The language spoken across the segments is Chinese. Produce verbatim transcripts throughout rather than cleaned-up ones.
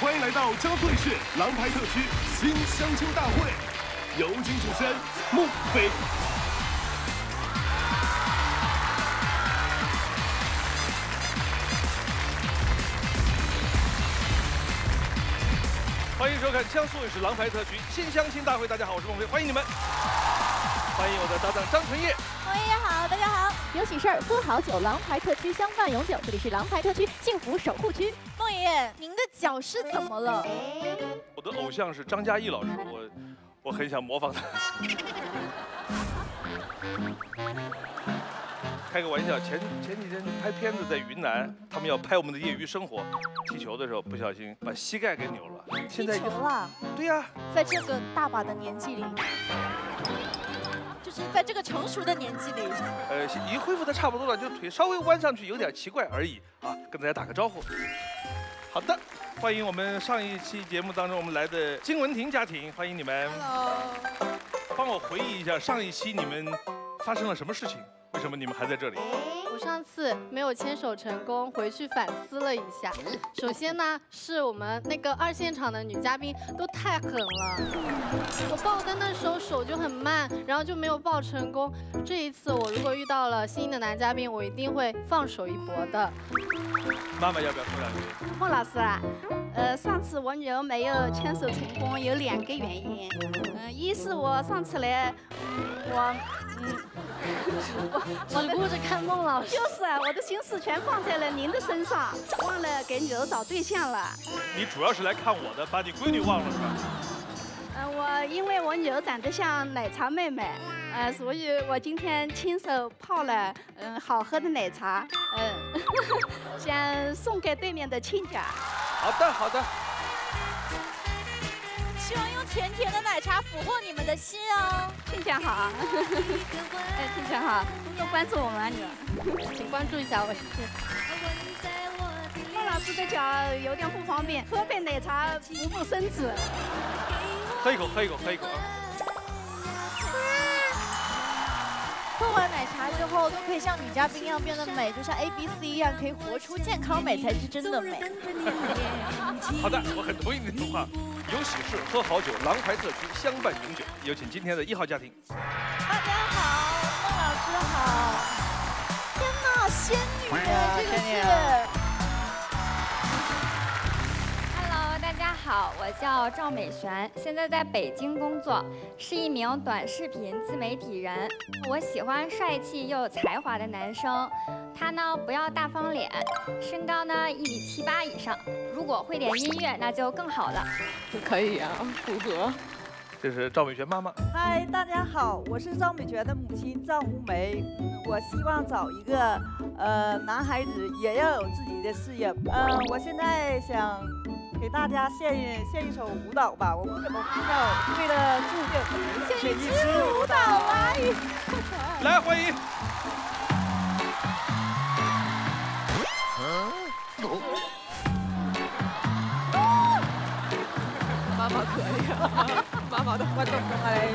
欢迎来到江苏卫视郎牌特区新相亲大会，有请主持人穆飞。欢迎收看江苏卫视郎牌特区新相亲大会，大家好，我是孟非，欢迎你们。欢迎我的搭档张晨烨。喂，好，大家好。有喜事儿，喝好酒，郎牌特区相伴永久。这里是郎牌特区幸福守护区。 孟爷爷，您的脚是怎么了？我的偶像是张嘉译老师，我我很想模仿他。开个玩笑，前前几天拍片子在云南，他们要拍我们的业余生活，踢球的时候不小心把膝盖给扭了。现在踢球了？对呀、啊，在这个大把的年纪里，就是在这个成熟的年纪里，呃，已经恢复的差不多了，就腿稍微弯上去有点奇怪而已啊，跟大家打个招呼。 好的，欢迎我们上一期节目当中我们来的金文婷家庭，欢迎你们。Hello。帮我回忆一下上一期你们发生了什么事情？为什么你们还在这里？我上次没有牵手成功，回去反思了一下。首先呢，是我们那个二现场的女嘉宾都太狠了，我抱的那时候手就很慢，然后就没有抱成功。这一次我如果遇到了新的男嘉宾，我一定会放手一搏的。 妈妈要不要说两句？孟老师啊，呃，上次我女儿没有牵手成功，有两个原因。嗯、呃，一是我上次来，我嗯，我只顾着看孟老师，就是我的心思全放在了您的身上，忘了给女儿找对象了。你主要是来看我的，把你闺女忘了是吧？嗯、呃，我因为我女儿长得像奶茶妹妹。 呃，所以我今天亲手泡了嗯好喝的奶茶，嗯，先送给对面的亲家。好的，好的。希望用甜甜的奶茶俘获你们的心哦，亲家好。哎，亲家好，多关注我们女儿，请关注一下我。孟老师的脚有点不方便，喝杯奶茶补补身子。喝一口，喝一口，喝一口啊。 喝完奶茶之后，就可以像女嘉宾一样变得美，就像 A B C 一样，可以活出健康美才是真的美。好的，我很同意你的话。有喜事，喝好酒，郎牌特区相伴永久。有请今天的一号家庭。大家好，孟老师好。天哪，仙女啊，这个是。 大家好，我叫赵美璇，现在在北京工作，是一名短视频自媒体人。我喜欢帅气又有才华的男生，他呢不要大方脸，身高呢一米七八以上。如果会点音乐，那就更好了。可以啊，胡歌。这是赵美璇妈妈。嗨，大家好，我是赵美璇的母亲赵红梅。我希望找一个呃男孩子，也要有自己的事业。嗯，我现在想。 给大家献一献一首舞蹈吧，我不怎么知道，为了祝愿，献一支舞蹈啊！来，欢迎。妈妈可以啊，妈妈的花都开。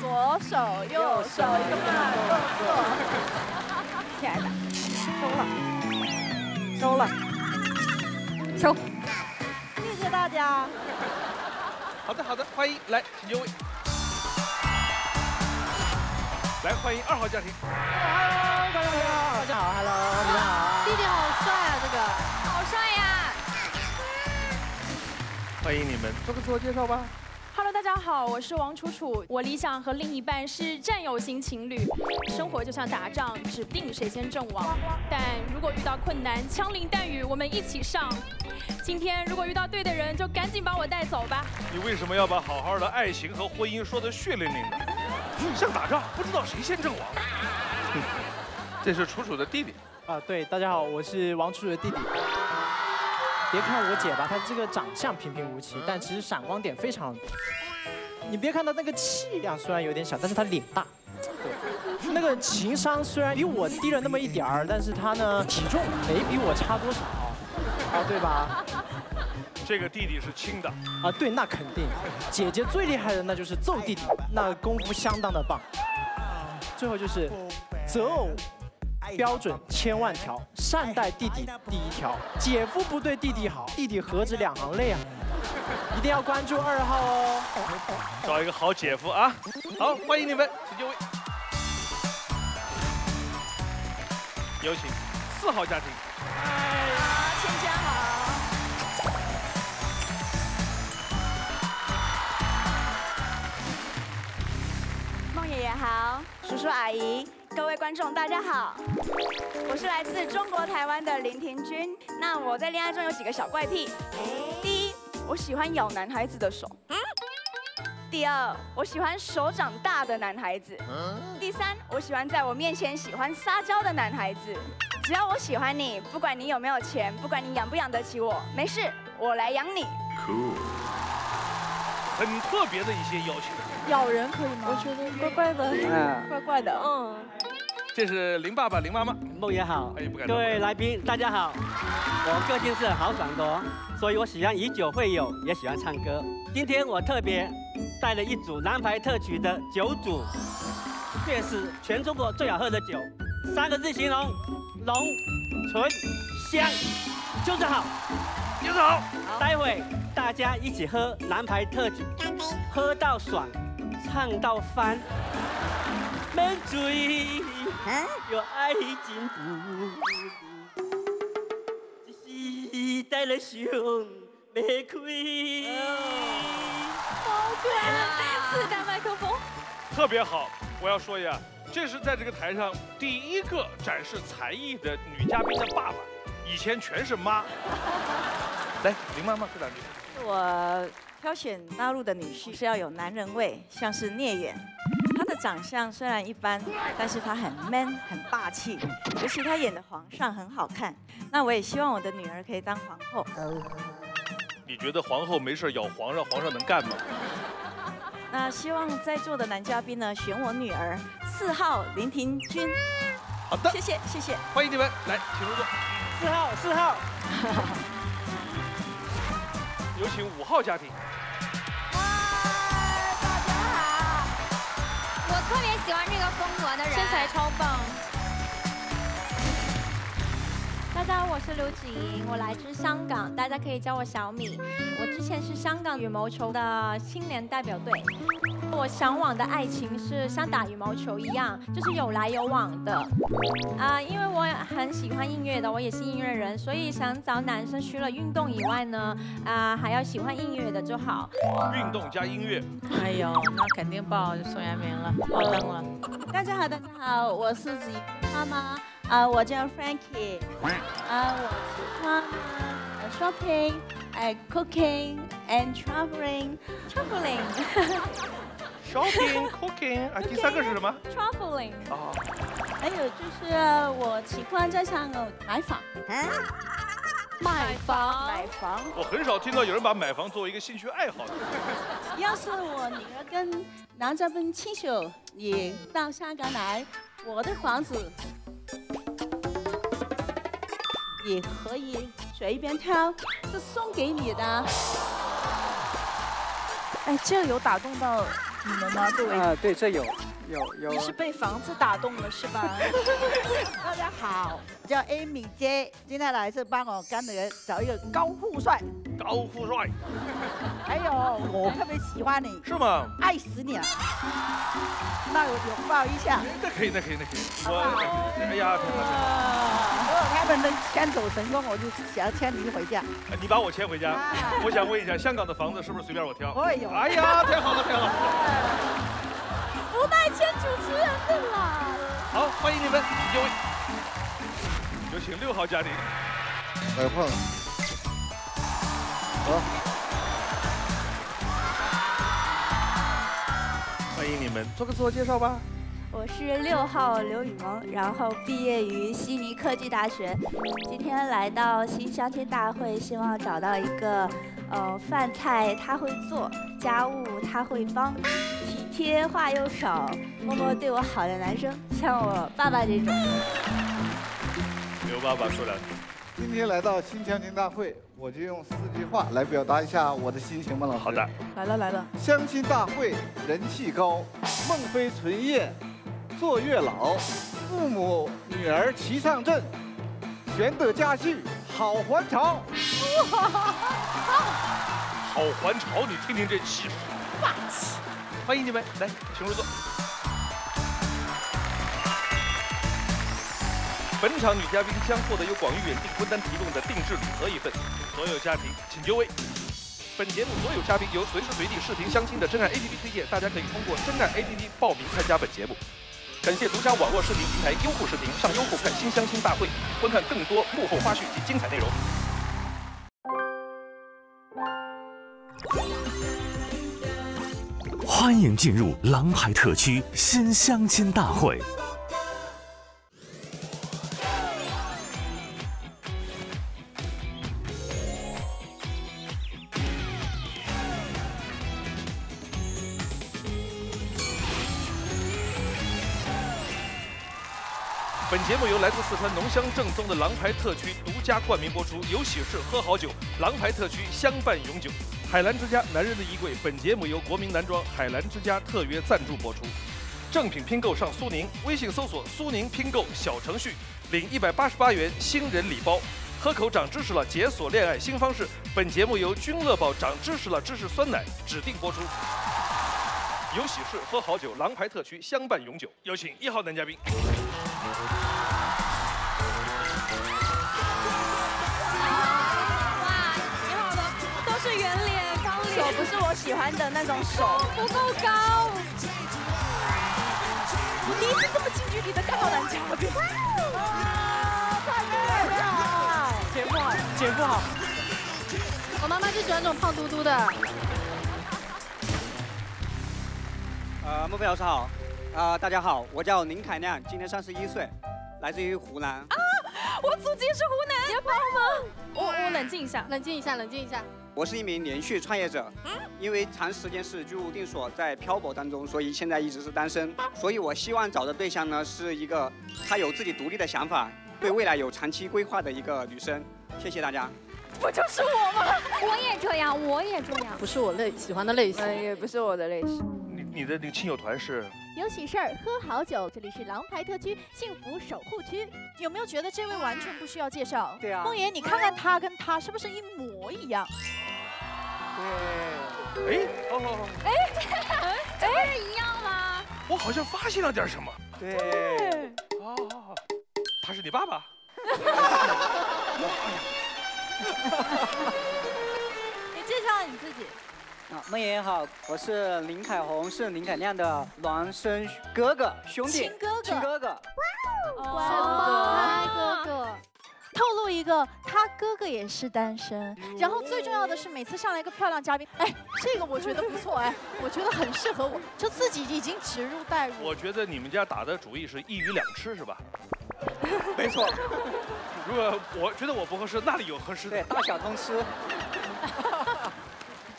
左手右手一个慢动作，亲爱的，收了，收了，收，谢谢大家。好的好的，欢迎来，请就位。来欢迎二号家庭。Hello， 大家好，大家好 ，Hello， 你们好。弟弟好帅啊，这个好帅呀、啊。欢迎你们，做个自我介绍吧。 Hello， 大家好，我是王楚楚。我理想和另一半是战友型情侣，生活就像打仗，指定谁先阵亡。但如果遇到困难，枪林弹雨，我们一起上。今天如果遇到对的人，就赶紧把我带走吧。你为什么要把好好的爱情和婚姻说得血淋淋的？像打仗，不知道谁先阵亡。这是楚楚的弟弟啊，对，大家好，我是王楚楚的弟弟。 别看我姐吧，她这个长相平平无奇，但其实闪光点非常多。你别看她那个气量虽然有点小，但是她脸大。对，那个情商虽然比我低了那么一点儿，但是她呢体重没比我差多少，啊对吧？这个弟弟是轻的啊，对，那肯定。姐姐最厉害的那就是揍弟弟，那功夫相当的棒。最后就是择偶标准千万条，善待弟弟第一条，姐夫不对弟弟好，弟弟何止两行泪啊！一定要关注二号哦，找一个好姐夫啊！好，欢迎你们，请就位。有请四号家庭。哎呀，千家好。 爷爷好，叔叔阿姨，各位观众大家好，我是来自中国台湾的林庭君。那我在恋爱中有几个小怪癖：第一，我喜欢咬男孩子的手；第二，我喜欢手掌大的男孩子；第三，我喜欢在我面前喜欢撒娇的男孩子。只要我喜欢你，不管你有没有钱，不管你养不养得起我，没事，我来养你。Cool， 很特别的一些要求。 咬人可以吗？我觉得怪怪的，嗯，怪怪的，嗯。这是林爸爸、林妈妈，梦也好，哎，不敢。各位来宾，大家好。我个性是豪爽的，所以我喜欢以酒会友，也喜欢唱歌。今天我特别带了一组蓝牌特曲的酒组，这是全中国最好喝的酒，三个字形容：浓、醇、香，就是好，就是好。待会大家一起喝蓝牌特曲，喝到爽。 唱到翻，满嘴有爱进步，一时代的想袂开。好可爱，自带麦克风，特别好。我要说一下，这是在这个台上第一个展示才艺的女嘉宾的爸爸，以前全是妈。来，林妈妈说两句。我。 挑选纳入的女婿是要有男人味，像是聂远，他的长相虽然一般，但是他很 man， 很霸气，尤其他演的皇上很好看。那我也希望我的女儿可以当皇后。你觉得皇后没事咬皇上，皇上能干吗？那希望在座的男嘉宾呢，选我女儿四号林庭君。好的，谢谢谢谢，欢迎你们来，请入座。四号四号，有请五号家庭。 特别喜欢这个风格的人，身材超棒。大家好，我是刘芷莹，我来自香港，大家可以叫我小米。我之前是香港羽毛球的青年代表队。我向往的爱情是像打羽毛球一样，就是有来有往的。啊、呃，因为我很喜欢音乐的，我也是音乐人，所以想找男生除了运动以外呢，啊、呃，还要喜欢音乐的就好。运动加音乐。哎呦，那肯定爆宋元明了，爆灯了。大家好，大家好，我是子怡妈妈，啊，我叫 Frankie， 啊，我喜欢 shopping， 哎 ，cooking and traveling，traveling。 Shopping, cooking， 啊，第三个是什么 ？Traveling。哦。还有就是我喜欢在香港买房。买房。买房。我很少听到有人把买房作为一个兴趣爱好的。要是我女儿跟男嘉宾亲手也到香港来，我的房子也可以随便挑，是送给你的。哎，这有打动到。 你们吗？作为啊，对，这有，有有。你是被房子打动了是吧？大家好，我叫 Amy 姐，今天来是帮我干女儿找一个高富帅。高富帅。哎呦，我特别喜欢你。是吗？爱死你了。那我拥抱一下。那可以，那可以，那可以。我，哎呀，太好了。如果他们能牵手成功，我就想要牵你回家。你把我牵回家？我想问一下，香港的房子是不是随便我挑？哎呦，哎呀，太好了，太好了。 不带牵主持人的啦！好，欢迎你们，有位，有请六号家庭。来换。好。欢迎你们，做个自我介绍吧。我是六号刘雨萌，然后毕业于悉尼科技大学，今天来到新相亲大会，希望找到一个。 呃，饭菜他会做，家务他会帮，体贴话又少，默默对我好的男生，像我爸爸这种。刘爸爸说两句。今天来到新强情大会，我就用四句话来表达一下我的心情吧，老师。好的。来了来了。相亲大会人气高，梦飞纯夜坐月老，父母女儿齐上阵，玄德佳婿好还朝。好还朝，你听听这气势，霸气。欢迎你们来，请入座。 本场女嘉宾将获得由广誉远近婚单提供的定制礼盒一份，所有家庭请就位。本节目所有嘉宾由随时随地视频相亲的真爱 A P P 推荐，大家可以通过真爱 A P P 报名参加本节目。感谢独家网络视频平台优酷视频，上优酷看新相亲大会，观看更多幕后花絮及精彩内容。欢迎进入狼牌特区新相亲大会。 本节目由来自四川浓香正宗的狼牌特区独家冠名播出。有喜事喝好酒，狼牌特区相伴永久。海澜之家，男人的衣柜。本节目由国民男装海澜之家特约赞助播出。正品拼购上苏宁，微信搜索“苏宁拼购”小程序，领一百八十八元新人礼包。喝口长知识了，解锁恋爱新方式。本节目由君乐宝长知识了芝士酸奶指定播出。有喜事喝好酒，狼牌特区相伴永久。有请一号男嘉宾。 手不是我喜欢的那种手，不够高。我第一次这么近距离的看到男嘉宾，哇，太漂亮了！姐夫好，姐夫好。我妈妈就喜欢这种胖嘟嘟的。呃，孟非老师好，啊、呃，大家好，我叫林凯亮，今年三十一岁，来自于湖南。啊，我祖籍是湖南，你要帮吗？我我冷静一下，冷静一下，冷静一下。 我是一名连续创业者，因为长时间是居无定所，在漂泊当中，所以现在一直是单身。所以我希望找的对象呢，是一个她有自己独立的想法，对未来有长期规划的一个女生。谢谢大家。不就是我吗？我也这样，我也这样。不是我类喜欢的类型，也不是我的类型。你你的那个亲友团是？有喜事儿喝好酒，这里是狼牌特区幸福守护区。有没有觉得这位完全不需要介绍？对啊。梦妍，你看看他跟他是不是一模一样？ 对，哎，哦，哎，这不是一样吗？我好像发现了点什么。对，哦，他是你爸爸。你介绍你自己。啊，梦妍好，我是林凯宏，是林凯亮的孪生哥哥兄弟，亲哥哥，亲哥哥。哇，哥哥。 透露一个，他哥哥也是单身，然后最重要的是每次上来一个漂亮嘉宾，哎，这个我觉得不错，哎，我觉得很适合我，就自己已经植入代入。我觉得你们家打的主意是一鱼两吃是吧？没错。如果我觉得我不合适，那里有合适的。对，大小通吃。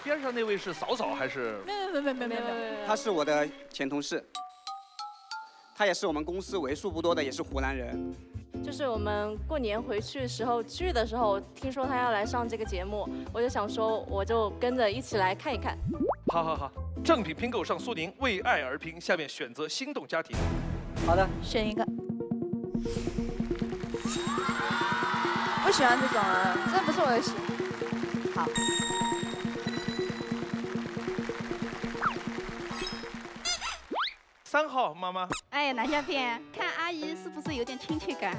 边上那位是嫂嫂还是？没有没有没有没有没有。他是我的前同事，他也是我们公司为数不多的，也是湖南人。 就是我们过年回去的时候去的时候，听说他要来上这个节目，我就想说，我就跟着一起来看一看。好好好，正品拼购上苏宁，为爱而拼。下面选择心动家庭。好的，选一个。不喜欢这种人，这不是我的喜。好。三号妈妈。哎，男嘉宾，看。 阿姨是不是有点亲切感？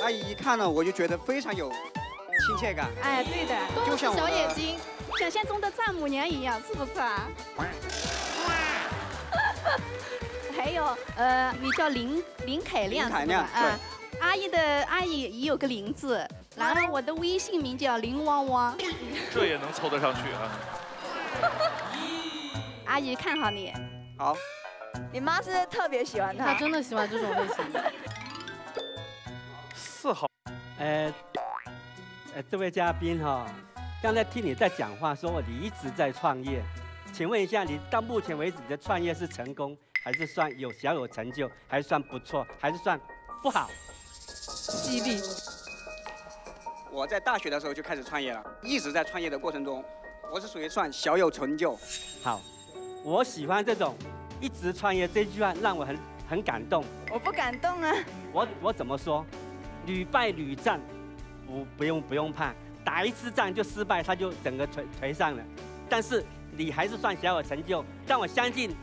阿姨一看呢，我就觉得非常有亲切感。哎，对的，就像小眼睛，想象中的丈母娘一样，是不是啊？还有，呃，你叫林林凯亮，林凯亮，啊，阿姨的阿姨也有个林字，然后我的微信名叫林汪汪。这也能凑得上去啊？阿姨看好你。好。 你妈是特别喜欢他，她真的喜欢这种类型。四号，呃，呃，这位嘉宾哈、哦，刚才听你在讲话，说我你一直在创业，请问一下，你到目前为止你的创业是成功，还是算有小有成就，还是算不错，还是算不好？激励。我在大学的时候就开始创业了，一直在创业的过程中，我是属于算小有成就。好，我喜欢这种一直创业这句话，让我很很感动。我不感动啊。我我怎么说？屡败屡战，不不用不用怕，打一次仗就失败，他就整个颓颓丧了。但是你还是算小有成就，但我相信。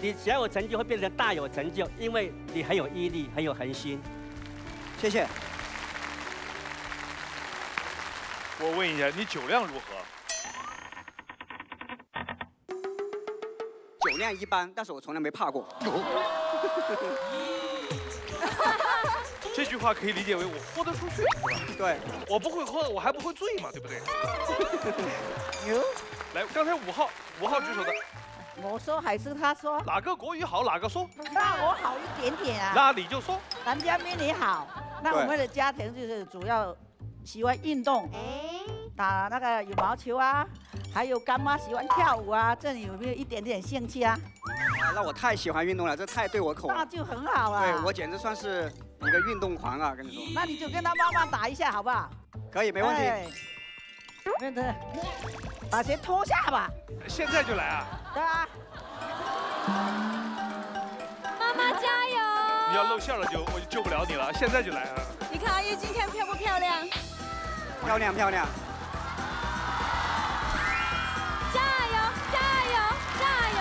你小有成就会变成大有成就，因为你很有毅力，很有恒心。谢谢。我问一下，你酒量如何？酒量一般，但是我从来没怕过。哦、这句话可以理解为我豁得出去，是吧？对，我不会喝，我还不会醉嘛，对不对？来，刚才五号，五号举手的。 我说还是他说？哪个国语好，哪个说？那我好一点点啊。那你就说。咱家比你好。那我们的家庭就是主要喜欢运动，打那个羽毛球啊，还有干妈喜欢跳舞啊，这里有没有一点点兴趣啊？啊，那我太喜欢运动了，这太对我口了。那就很好了。对我简直算是一个运动狂啊，跟你说。那你就跟他妈妈打一下好不好？可以，没问题。没问题。 把鞋脱下吧！现在就来啊！对啊！妈妈加油！你要露馅了就我就救不了你了，现在就来啊！你看阿姨今天漂不漂亮？漂亮漂亮！加油加油加油！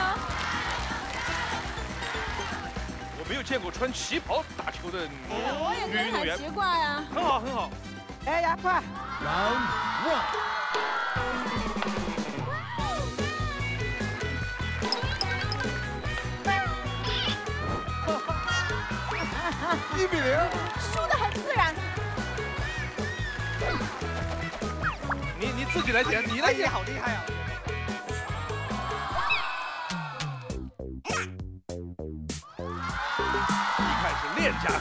我没有见过穿旗袍打球的女运动员，很奇怪啊！很好很好！哎呀，快 ！Round one。 一比零，输得很自然。你你自己来捡，你来捡，好厉害啊！一看是练家子。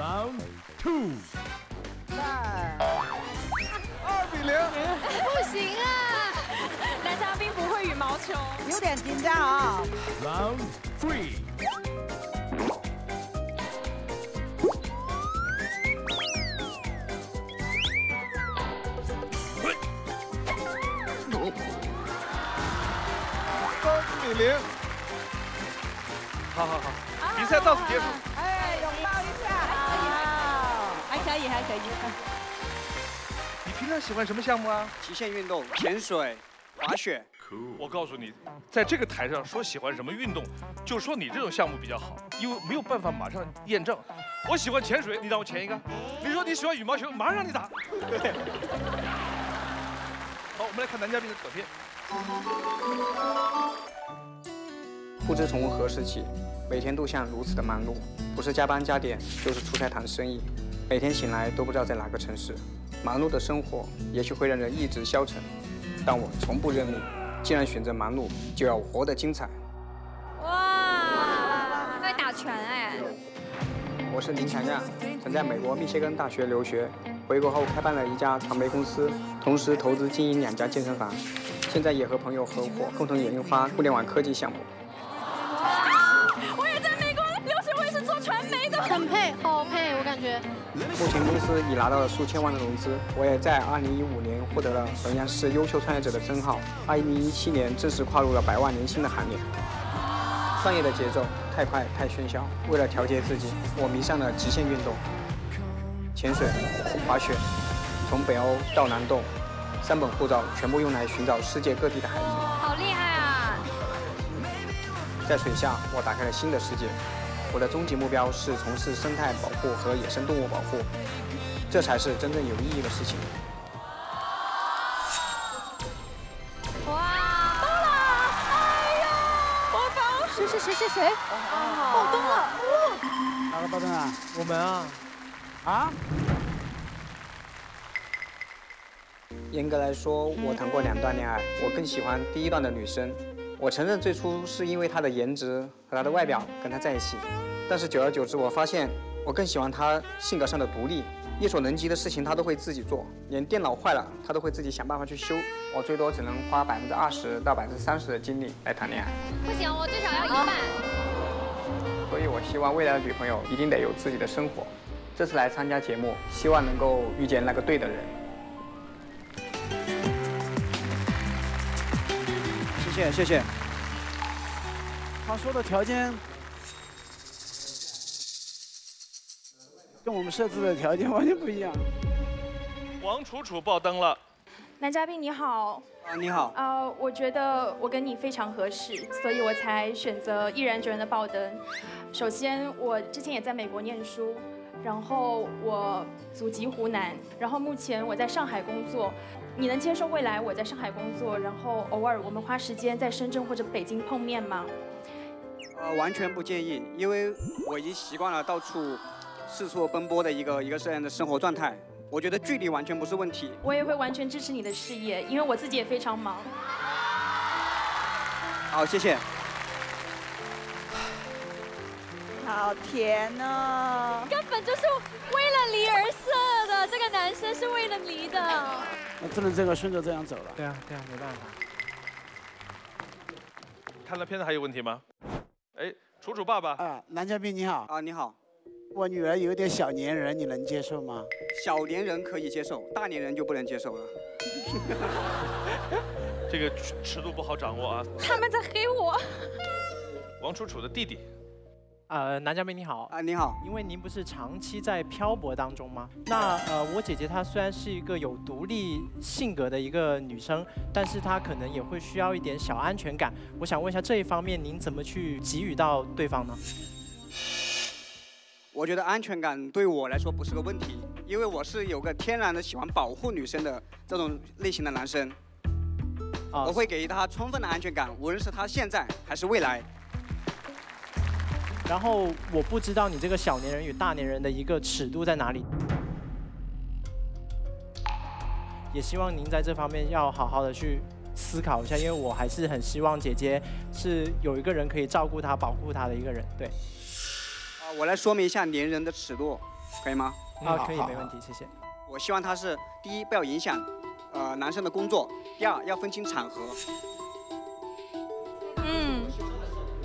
Round two， 二比零，不行啊！男嘉宾不会羽毛球，有点紧张啊。Round three。 零，好好好，比赛到此结束。哎，拥抱一下，还可以，还可以，还可以。你平常喜欢什么项目啊？极限运动、潜水、滑雪。我告诉你，在这个台上说喜欢什么运动，就说你这种项目比较好，因为没有办法马上验证。我喜欢潜水，你让我潜一个；你说你喜欢羽毛球，马上让你打。好，我们来看男嘉宾的短片。 不知从何时起，每天都像如此的忙碌，不是加班加点，就是出差谈生意。每天醒来都不知道在哪个城市。忙碌的生活也许会让人意志消沉，但我从不认命。既然选择忙碌，就要活得精彩。哇，会打拳哎！我是林强亚，曾在美国密歇根大学留学，回国后开办了一家传媒公司，同时投资经营两家健身房。现在也和朋友合伙，共同研发互联网科技项目。 很配，好配，我感觉。目前公司已拿到了数千万的融资，我也在二零一五年获得了衡阳市优秀创业者的称号。二零一七年正式跨入了百万年薪的行列。创业的节奏太快太喧嚣，为了调节自己，我迷上了极限运动：潜水、滑雪，从北欧到南洞，三本护照全部用来寻找世界各地的孩子。好厉害啊！在水下，我打开了新的世界。 我的终极目标是从事生态保护和野生动物保护，这才是真正有意义的事情。哇！到了！哎呀，我包谁谁谁谁谁？爆灯了！哪个爆灯啊？我们啊！啊？严格来说，我谈过两段恋爱，我更喜欢第一段的女生。 我承认最初是因为她的颜值和她的外表跟她在一起，但是久而久之，我发现我更喜欢她性格上的独立，力所能及的事情她都会自己做，连电脑坏了她都会自己想办法去修。我最多只能花百分之二十到百分之三十的精力来谈恋爱。不行，我最少要一半。所以我希望未来的女朋友一定得有自己的生活，这次来参加节目，希望能够遇见那个对的人。谢谢谢谢。他说的条件跟我们设置的条件完全不一样。王楚楚爆灯了。 男嘉宾你好，啊你好，呃，我觉得我跟你非常合适，所以我才选择毅然决然的爆灯。首先，我之前也在美国念书，然后我祖籍湖南，然后目前我在上海工作。你能接受未来我在上海工作，然后偶尔我们花时间在深圳或者北京碰面吗？呃，完全不介意，因为我已经习惯了到处四处奔波的一个一个这样的生活状态。 我觉得距离完全不是问题。我也会完全支持你的事业，因为我自己也非常忙。好，谢谢。好甜哦！根本就是为了离而设的，这个男生是为了离的。那只能这个顺着这样走了。对啊，对啊，没办法。看了片子还有问题吗？哎，楚楚爸爸。啊，男嘉宾你好。啊，你好。 我女儿有点小粘人，你能接受吗？小粘人可以接受，大粘人就不能接受了。这个尺度不好掌握啊。他们在黑我。王楚楚的弟弟。呃，男嘉宾你好。啊，你好。因为您不是长期在漂泊当中吗？那呃，我姐姐她虽然是一个有独立性格的一个女生，但是她可能也会需要一点小安全感。我想问一下这一方面，您怎么去给予到对方呢？ 我觉得安全感对我来说不是个问题，因为我是有个天然的喜欢保护女生的这种类型的男生，我会给她充分的安全感，无论是她现在还是未来。然后我不知道你这个小年人与大年人的一个尺度在哪里，也希望您在这方面要好好的去思考一下，因为我还是很希望姐姐是有一个人可以照顾她、保护她的一个人，对。 我来说明一下粘人的尺度，可以吗？啊，可以，没问题，谢谢。我希望他是第一，不要影响，呃，男生的工作；第二，要分清场合。嗯，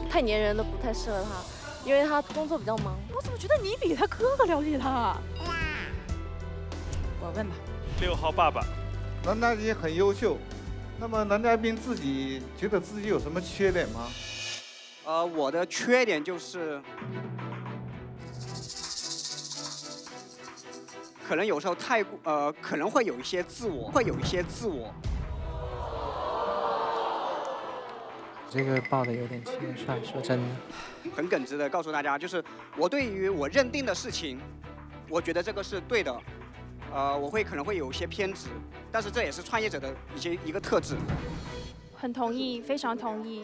太粘人的不太适合他，因为他工作比较忙。我怎么觉得你比他哥哥了解他？我问吧。六号爸爸，男嘉宾很优秀，那么男嘉宾自己觉得自己有什么缺点吗？呃，我的缺点就是。 可能有时候太过，呃，可能会有一些自我，会有一些自我。这个报的有点轻率，说真的。很耿直的告诉大家，就是我对于我认定的事情，我觉得这个是对的，呃，我会可能会有一些偏执，但是这也是创业者的一些一个特质。很同意，非常同意。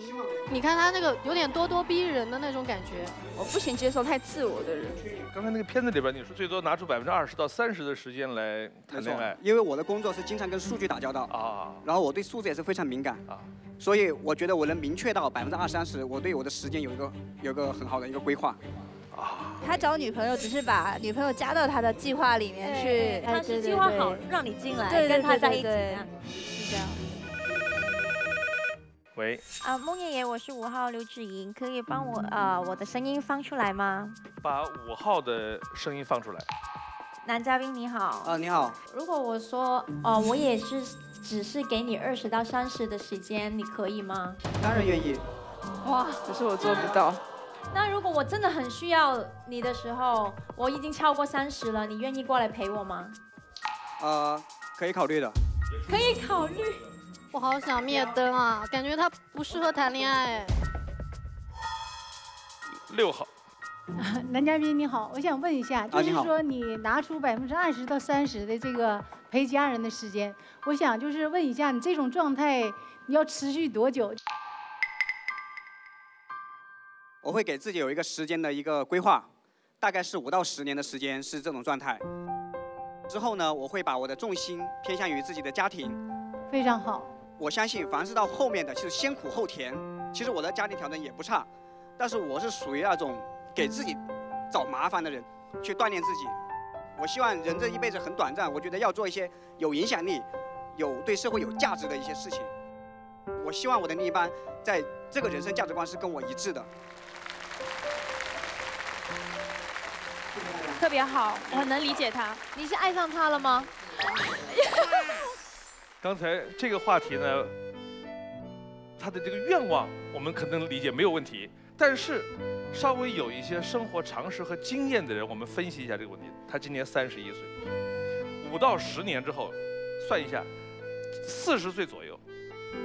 你看他那个有点咄咄逼人的那种感觉，我不行接受太自我的人。刚才那个片子里边，你说最多拿出百分之二十到三十的时间来谈恋爱，因为我的工作是经常跟数据打交道啊，然后我对数字也是非常敏感啊，所以我觉得我能明确到百分之二三十，我对我的时间有一个有一个很好的一个规划。 他找女朋友只是把女朋友加到他的计划里面去，他是计划好让你进来跟他在一起，是这样。 喂，啊，孟爷爷，我是五号刘芷莹，可以帮我啊、呃，我的声音放出来吗？把五号的声音放出来。男嘉宾你好。啊、呃，你好。如果我说，哦、呃，我也是，只是给你二十到三十的时间，你可以吗？当然愿意。哇，可是我做不到。那如果我真的很需要你的时候，我已经超过三十了，你愿意过来陪我吗？呃，可以考虑的。可以考虑。 我好想灭灯啊，感觉他不适合谈恋爱。六号，男嘉宾你好，我想问一下，就是说你拿出百分之二十到三十的这个陪家人的时间，我想就是问一下，你这种状态你要持续多久？我会给自己有一个时间的一个规划，大概是五到十年的时间是这种状态。之后呢，我会把我的重心偏向于自己的家庭。非常好。 我相信，凡是到后面的，就是先苦后甜。其实我的家庭条件也不差，但是我是属于那种给自己找麻烦的人，去锻炼自己。我希望人这一辈子很短暂，我觉得要做一些有影响力、有对社会有价值的一些事情。我希望我的另一半在这个人生价值观是跟我一致的。特别好，我很能理解他。你是爱上他了吗？刚才这个话题呢，他的这个愿望我们可能理解没有问题，但是稍微有一些生活常识和经验的人，我们分析一下这个问题。他今年三十一岁，五到十年之后，算一下，四十岁左右，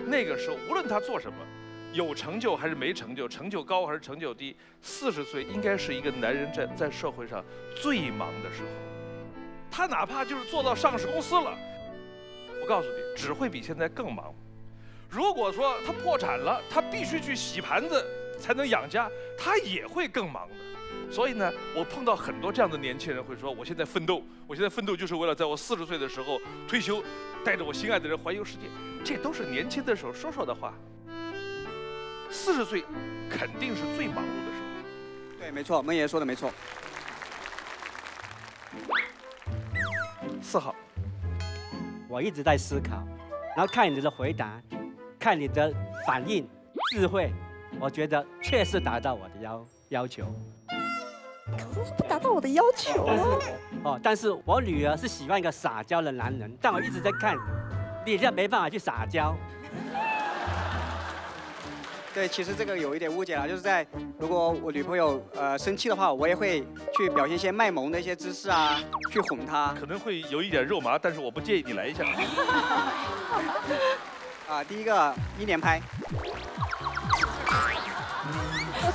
那个时候无论他做什么。 有成就还是没成就，成就高还是成就低，四十岁应该是一个男人在在社会上最忙的时候。他哪怕就是做到上市公司了，我告诉你，只会比现在更忙。如果说他破产了，他必须去洗盘子才能养家，他也会更忙的。所以呢，我碰到很多这样的年轻人会说，我现在奋斗，我现在奋斗就是为了在我四十岁的时候退休，带着我心爱的人环游世界。这都是年轻的时候说说的话。 四十岁肯定是最忙碌的时候。对，没错，孟爷说的没错。四号，我一直在思考，然后看你的回答，看你的反应、智慧，我觉得确实达到我的要要求。可是不达到我的要求啊。哦，但是我女儿是喜欢一个撒娇的男人，但我一直在看，你这没办法去撒娇。 对，其实这个有一点误解了，就是在如果我女朋友呃生气的话，我也会去表现一些卖萌的一些姿势啊，去哄她。可能会有一点肉麻，但是我不介意你来一下。啊，第一个一连拍，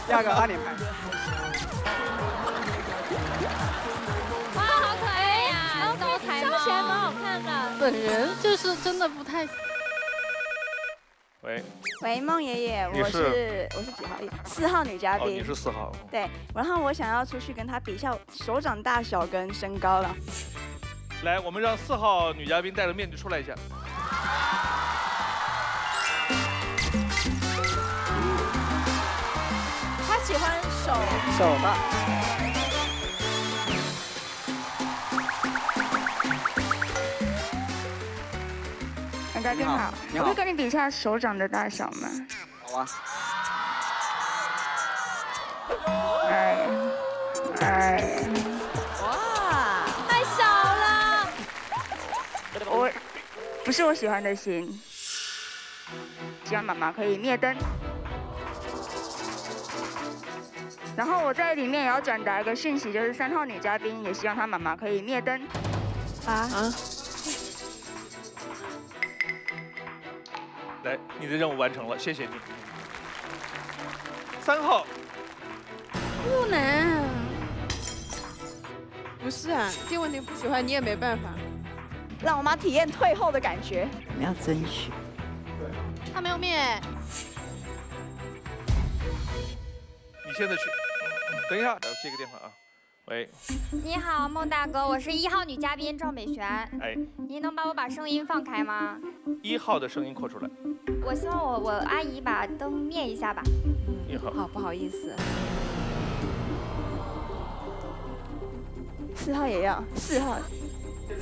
第二个二连拍。哇，好可爱呀、啊！招财猫，招财猫，好看的。本人就是真的不太。 喂，喂，孟爷爷，我是我是几号？四号女嘉宾。哦，你是四号。对，然后我想要出去跟她比一下手掌大小跟身高了。来，我们让四号女嘉宾戴着面具出来一下。她喜欢手手吧？大家好，我可以跟你比一下手掌的大小吗？好啊。哎哎，哇，太小了。我不是我喜欢的型，希望妈妈可以灭灯。然后我在里面也要转达一个讯息，就是三号女嘉宾也希望她妈妈可以灭灯。啊？啊 来，你的任务完成了，谢谢你。三号，不能，不是啊，这问题不喜欢你也没办法。让我妈体验退后的感觉。我们要争取。他没有灭。你现在去，等一下，来接个电话啊。 喂，你好，孟大哥，我是一号女嘉宾赵美璇。哎，您能帮我把声音放开吗？一号的声音扩出来。我希望我我阿姨把灯灭一下吧。一号，好，不好意思。四号也要，四号，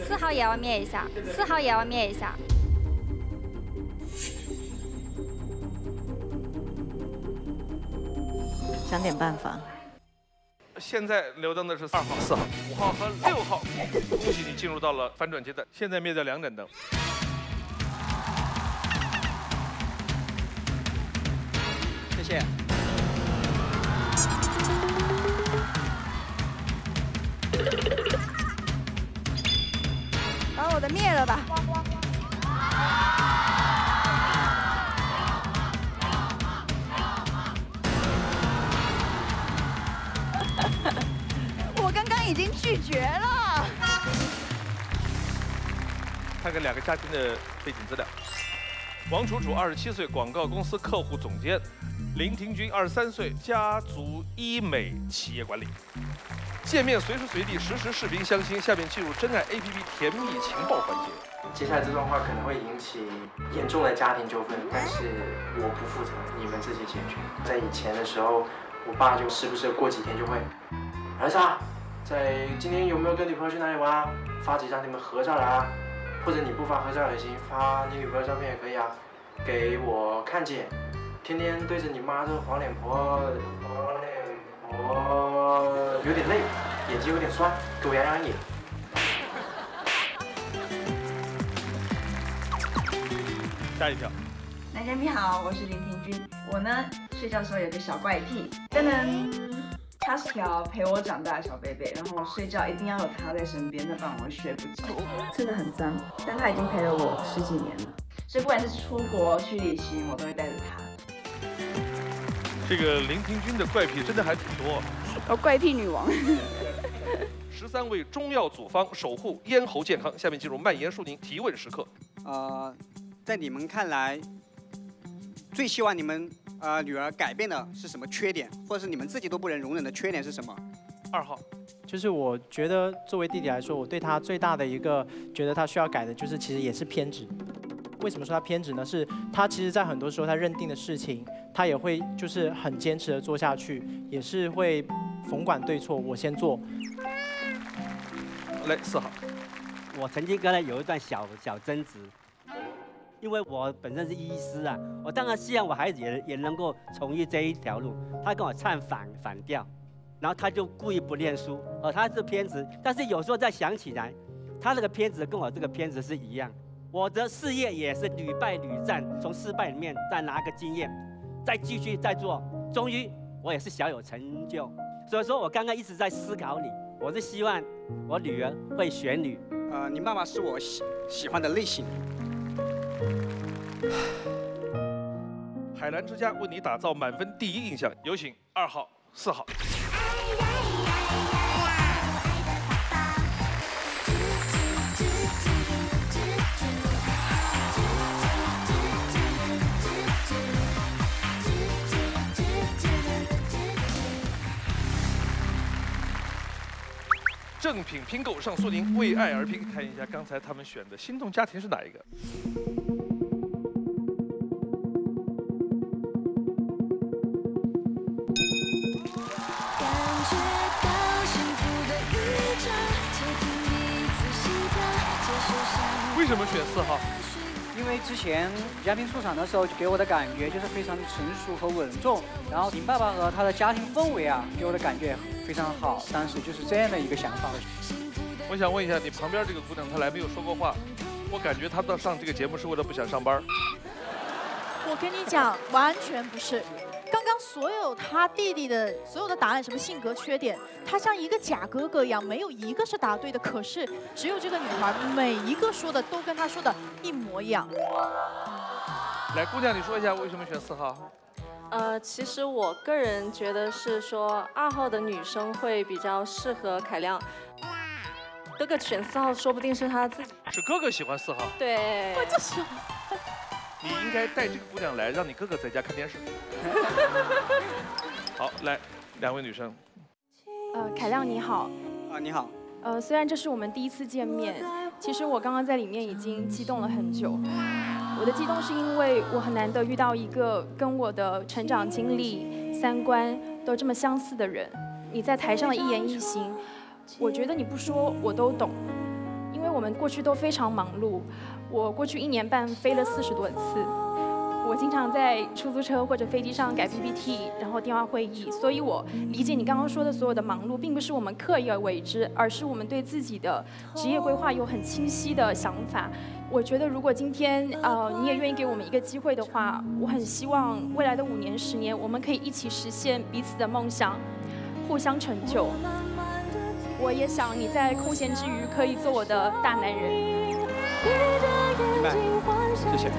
四号也要灭一下，四号也要灭一下。想点办法。 现在留灯的是二号、四号、五号和六号，恭喜你进入到了反转阶段。现在灭掉两盏灯。谢谢。把我的灭了吧。已经拒绝了。看看两个嘉宾的背景资料：王楚楚二十七岁，广告公司客户总监；林庭君二十三岁，家族医美企业管理。界面随时随地，实时视频相亲。下面进入真爱 A P P 甜蜜情报环节。接下来这段话可能会引起严重的家庭纠纷，但是我不负责，你们自己解决。在以前的时候，我爸就时不时过几天就会，儿子啊。 在今天有没有跟女朋友去哪里玩啊？发几张你们合照来啊，或者你不发合照也行，发你女朋友照片也可以啊，给我看见。天天对着你妈这个黄脸婆，黄脸婆有点累。眼睛有点酸，给我养养眼。吓一跳。南哥你好，我是林庭君。我呢，睡觉时候有个小怪癖，噔噔，他是条陪我长大的小贝贝，然后我睡觉一定要有他在身边，不然我睡不着，真的很脏。但他已经陪了我十几年了，所以不管是出国去旅行，我都会带着他。 这个林庭君的怪癖真的还挺多，哦，怪癖女王。十三味中药组方守护咽喉健康。下面进入蔓延淑宁提问时刻。呃，在你们看来，最希望你们呃女儿改变的是什么缺点，或者是你们自己都不能容忍的缺点是什么？二号，就是我觉得作为弟弟来说，我对他最大的一个觉得他需要改的，就是其实也是偏执。 为什么说他偏执呢？是他其实，在很多时候，他认定的事情，他也会就是很坚持的做下去，也是会甭管对错，我先做。来，四号，我曾经跟他有一段小小争执，因为我本身是医师啊，我当然希望我孩子也也能够从医这一条路，他跟我唱反反调，然后他就故意不念书，哦，他是偏执，但是有时候再想起来，他这个偏执跟我这个偏执是一样。 我的事业也是屡败屡战，从失败里面再拿个经验，再继续再做，终于我也是小有成就。所以说我刚刚一直在思考你，我是希望我女儿会选你。呃，你爸爸是我喜喜欢的类型。海澜之家为你打造满分第一印象，有请二号、四号。 正品拼购，让苏宁为爱而拼。看一下刚才他们选的心动家庭是哪一个？为什么选四号？因为之前嘉宾出场的时候，给我的感觉就是非常的成熟和稳重。然后林爸爸和他的家庭氛围啊，给我的感觉 非常好，当时就是这样的一个想法。我想问一下，你旁边这个姑娘，她来没有说过话？我感觉她到上这个节目是为了不想上班。我跟你讲，完全不是。刚刚所有她弟弟的所有的答案，什么性格缺点，她像一个假哥哥一样，没有一个是答对的。可是只有这个女孩，每一个说的都跟她说的一模一样。来，姑娘，你说一下为什么选四号？ 呃，其实我个人觉得是说二号的女生会比较适合凯亮，哥哥选四号说不定是他自己，是哥哥喜欢四号，对，我就是，你应该带这个姑娘来，让你哥哥在家看电视。好，来，两位女生，呃，凯亮你好，啊你好，呃，虽然这是我们第一次见面，其实我刚刚在里面已经激动了很久。 我的激动是因为我很难得遇到一个跟我的成长经历、三观都这么相似的人。你在台上的一言一行，我觉得你不说我都懂，因为我们过去都非常忙碌。我过去一年半飞了四十多次，我经常在出租车或者飞机上改 P P T， 然后电话会议，所以我理解你刚刚说的所有的忙碌，并不是我们刻意而为之，而是我们对自己的职业规划有很清晰的想法。 我觉得，如果今天呃你也愿意给我们一个机会的话，我很希望未来的五年、十年，我们可以一起实现彼此的梦想，互相成就。我也想你在空闲之余可以做我的大男人。明白，谢谢。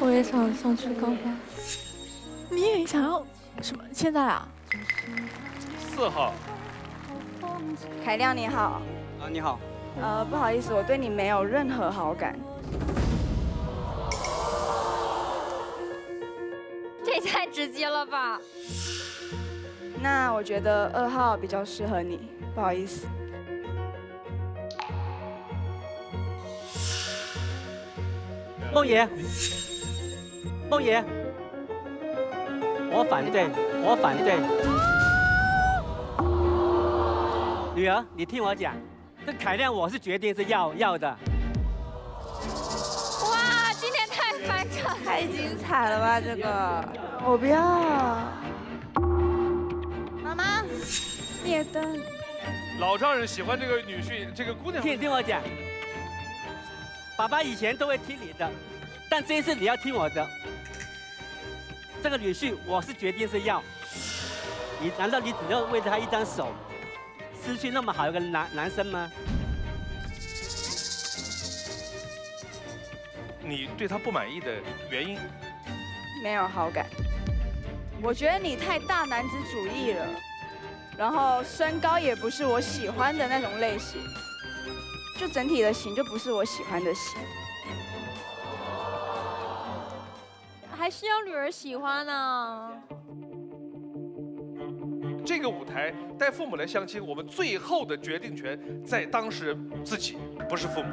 我也想上去高攀。你也想要什么？现在啊？四号。 凯亮你好，啊你好，呃不好意思，我对你没有任何好感。这太直接了吧？那我觉得二号比较适合你，不好意思。梦爷，梦爷，我反对，我反对。 女儿，你听我讲，这凯亮我是决定是要要的。哇，今天太反感，太精彩了吧这个！我不要，夜灯。老丈人喜欢这个女婿，这个姑娘。听听我讲，爸爸以前都会听你的，但这一次你要听我的。这个女婿，我是决定是要。你难道你只要为了他一张手，失去那么好一个男男生吗？ 你对他不满意的原因？没有好感。我觉得你太大男子主义了，然后身高也不是我喜欢的那种类型，就整体的型就不是我喜欢的型。还是要女儿喜欢呢。这个舞台带父母来相亲，我们最后的决定权在当事人自己，不是父母。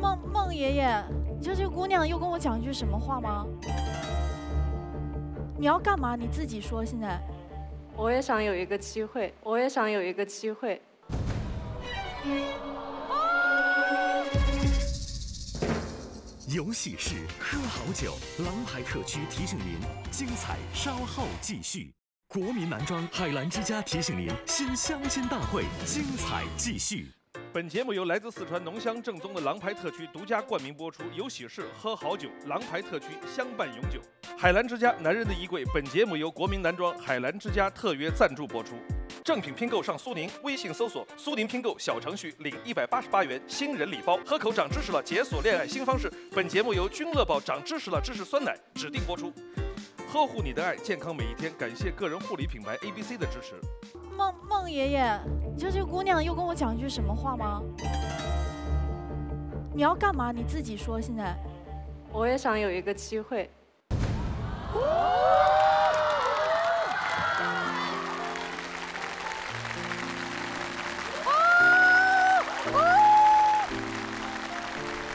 孟孟爷爷，你知道这个姑娘又跟我讲一句什么话吗？你要干嘛？你自己说。现在，我也想有一个机会，我也想有一个机会。啊、有喜事，喝好酒，郎牌特区提醒您，精彩稍后继续。国民男装海澜之家提醒您，新相亲大会精彩继续。 本节目由来自四川浓香正宗的郎牌特区独家冠名播出。有喜事，喝好酒，郎牌特区相伴永久。海澜之家，男人的衣柜。本节目由国民男装海澜之家特约赞助播出。正品拼购上苏宁，微信搜索“苏宁拼购”小程序领一百八十八元新人礼包。喝口长知识了，解锁恋爱新方式。本节目由君乐宝长知识了芝士酸奶指定播出。呵护你的爱，健康每一天。感谢个人护理品牌 A B C 的支持。 孟孟爷爷，你知道这个姑娘又跟我讲一句什么话吗？你要干嘛？你自己说。现在，我也想有一个机会。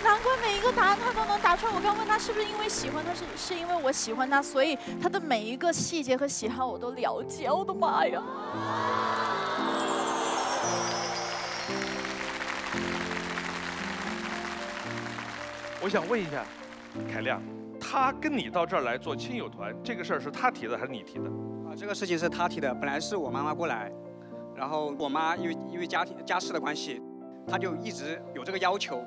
难怪每一个答案他都能答出来。我刚问他是不是因为喜欢他，是是因为我喜欢他，所以他的每一个细节和喜好我都了解。我的妈呀！ 我想问一下，凯亮，他跟你到这儿来做亲友团，这个事儿是他提的还是你提的？啊，这个事情是他提的，本来是我妈妈过来，然后我妈因为因为家庭家事的关系，她就一直有这个要求。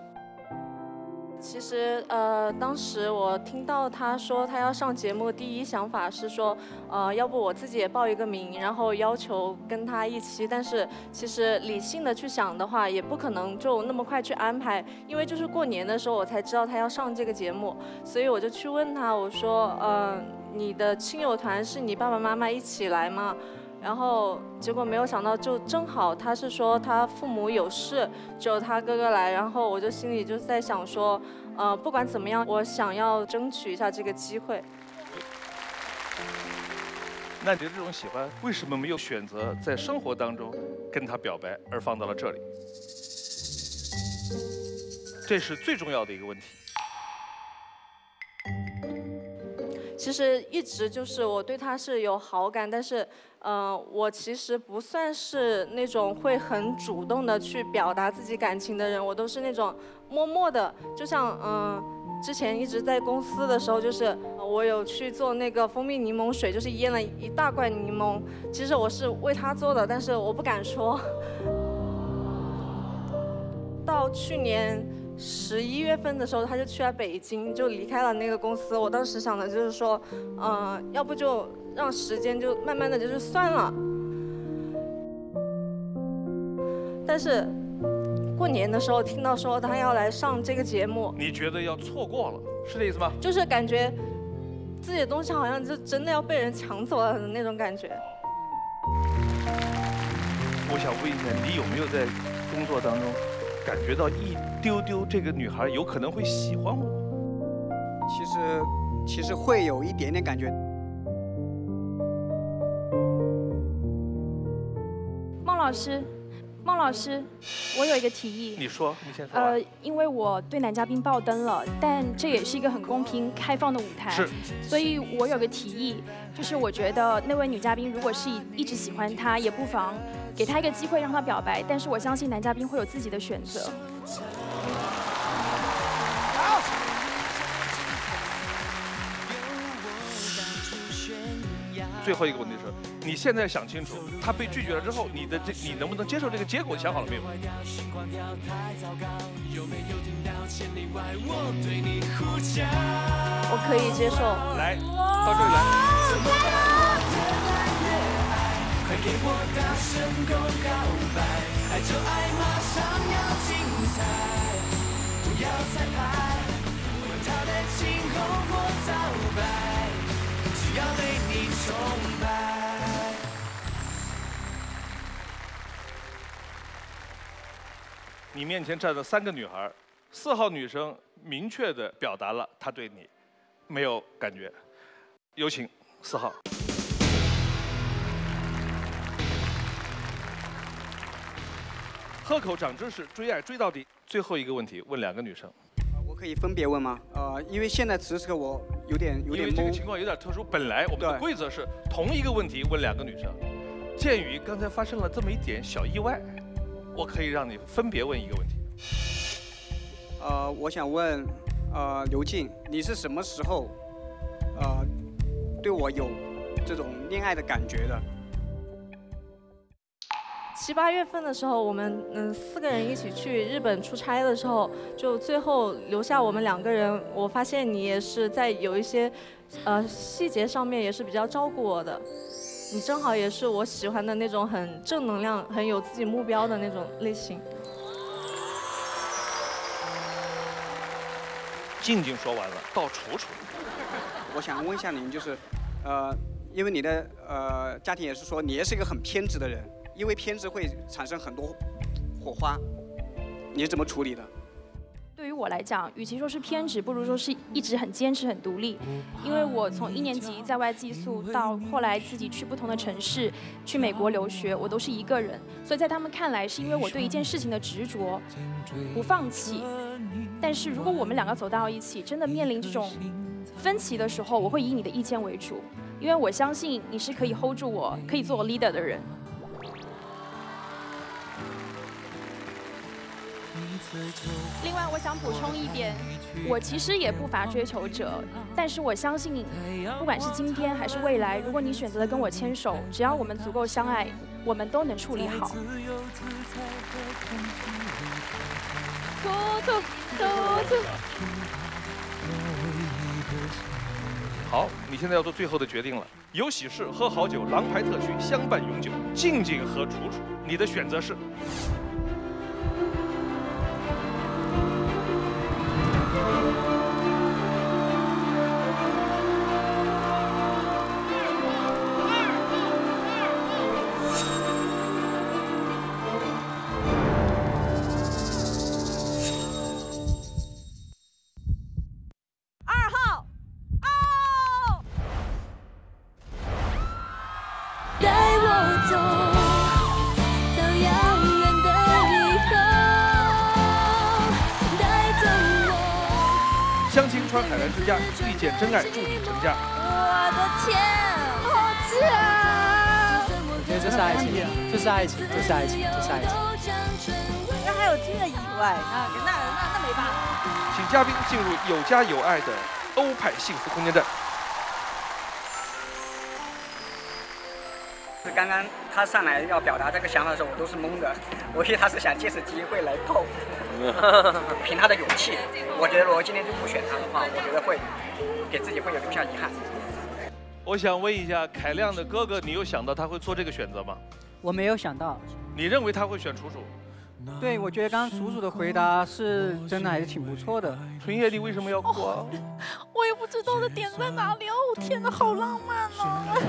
其实呃，当时我听到他说他要上节目，第一想法是说，呃，要不我自己也报一个名，然后要求跟他一期。但是其实理性的去想的话，也不可能就那么快去安排，因为就是过年的时候我才知道他要上这个节目，所以我就去问他，我说，呃，你的亲友团是你爸爸妈妈一起来吗？ 然后结果没有想到，就正好他是说他父母有事，只有他哥哥来。然后我就心里就在想说，呃，不管怎么样，我想要争取一下这个机会。那你的这种喜欢，为什么没有选择在生活当中跟他表白，而放到了这里？这是最重要的一个问题。 其实一直就是我对他是有好感，但是，呃，我其实不算是那种会很主动的去表达自己感情的人，我都是那种默默的，就像嗯、呃，之前一直在公司的时候，就是我有去做那个蜂蜜柠檬水，就是腌了一大罐柠檬，其实我是为他做的，但是我不敢说。到去年。 十一月份的时候，他就去了北京，就离开了那个公司。我当时想的就是说，嗯、呃，要不就让时间就慢慢的就是算了。但是过年的时候听到说他要来上这个节目，你觉得要错过了，是这意思吗？就是感觉自己的东西好像就真的要被人抢走了的那种感觉。我想问一下，你有没有在工作当中？ 感觉到一丢丢，这个女孩有可能会喜欢我。其实，其实会有一点点感觉。孟老师，孟老师，我有一个提议。你说，你先说。呃，因为我对男嘉宾爆灯了，但这也是一个很公平、开放的舞台，是。所以我有个提议，就是我觉得那位女嘉宾如果是一直喜欢他，也不妨。 给他一个机会让他表白，但是我相信男嘉宾会有自己的选择。好，最后一个问题是，你现在想清楚，他被拒绝了之后，你的这你能不能接受这个结果？你想好了没有？我可以接受。来，到这里来。 你面前站着三个女孩，四号女生明确的表达了她对你没有感觉。有请四号。喝口长知识，追爱追到底。最后一个问题，问两个女生。 可以分别问吗？呃，因为现在此时此刻我有点有点懵。因为这个情况有点特殊，本来我们的规则是同一个问题问两个女生。鉴于刚才发生了这么一点小意外，我可以让你分别问一个问题。呃，我想问，呃，刘静，你是什么时候，呃，对我有这种恋爱的感觉的？ 七八月份的时候，我们嗯四个人一起去日本出差的时候，就最后留下我们两个人。我发现你也是在有一些，呃细节上面也是比较照顾我的。你正好也是我喜欢的那种很正能量、很有自己目标的那种类型。静静说完了，到楚楚。我想问一下您，就是，呃，因为你的呃家庭也是说你也是一个很偏执的人。 因为偏执会产生很多火花，你是怎么处理的？对于我来讲，与其说是偏执，不如说是一直很坚持、很独立。因为我从一年级在外寄宿到后来自己去不同的城市，去美国留学，我都是一个人。所以在他们看来，是因为我对一件事情的执着，不放弃。但是如果我们两个走到一起，真的面临这种分歧的时候，我会以你的意见为主，因为我相信你是可以 hold 住我，可以做我 leader 的人。 另外，我想补充一点，我其实也不乏追求者，但是我相信，不管是今天还是未来，如果你选择了跟我牵手，只要我们足够相爱，我们都能处理好。走走走走。好，你现在要做最后的决定了。有喜事，喝好酒，狼牌特需相伴永久。静静和楚楚，你的选择是。 遇见真爱，祝你成家！我的天，好强！我觉得这是爱情，这是爱情，这是爱情，这是爱情。那还有这意外啊？那那那没办法。请嘉宾进入有家有爱的欧派幸福空间站。是刚刚他上来要表达这个想法的时候，我都是懵的，我以为他是想借此机会来报复。 凭他的勇气，我觉得如果今天就不选他的话，我觉得会给自己会有留下遗憾。我想问一下，凯亮的哥哥，你有想到他会做这个选择吗？我没有想到。你认为他会选楚楚？对，我觉得刚刚楚楚的回答是真的，还是挺不错的。纯爷，你为什么要哭啊？哦、我也不知道的点在哪里哦！天哪，好浪漫哦！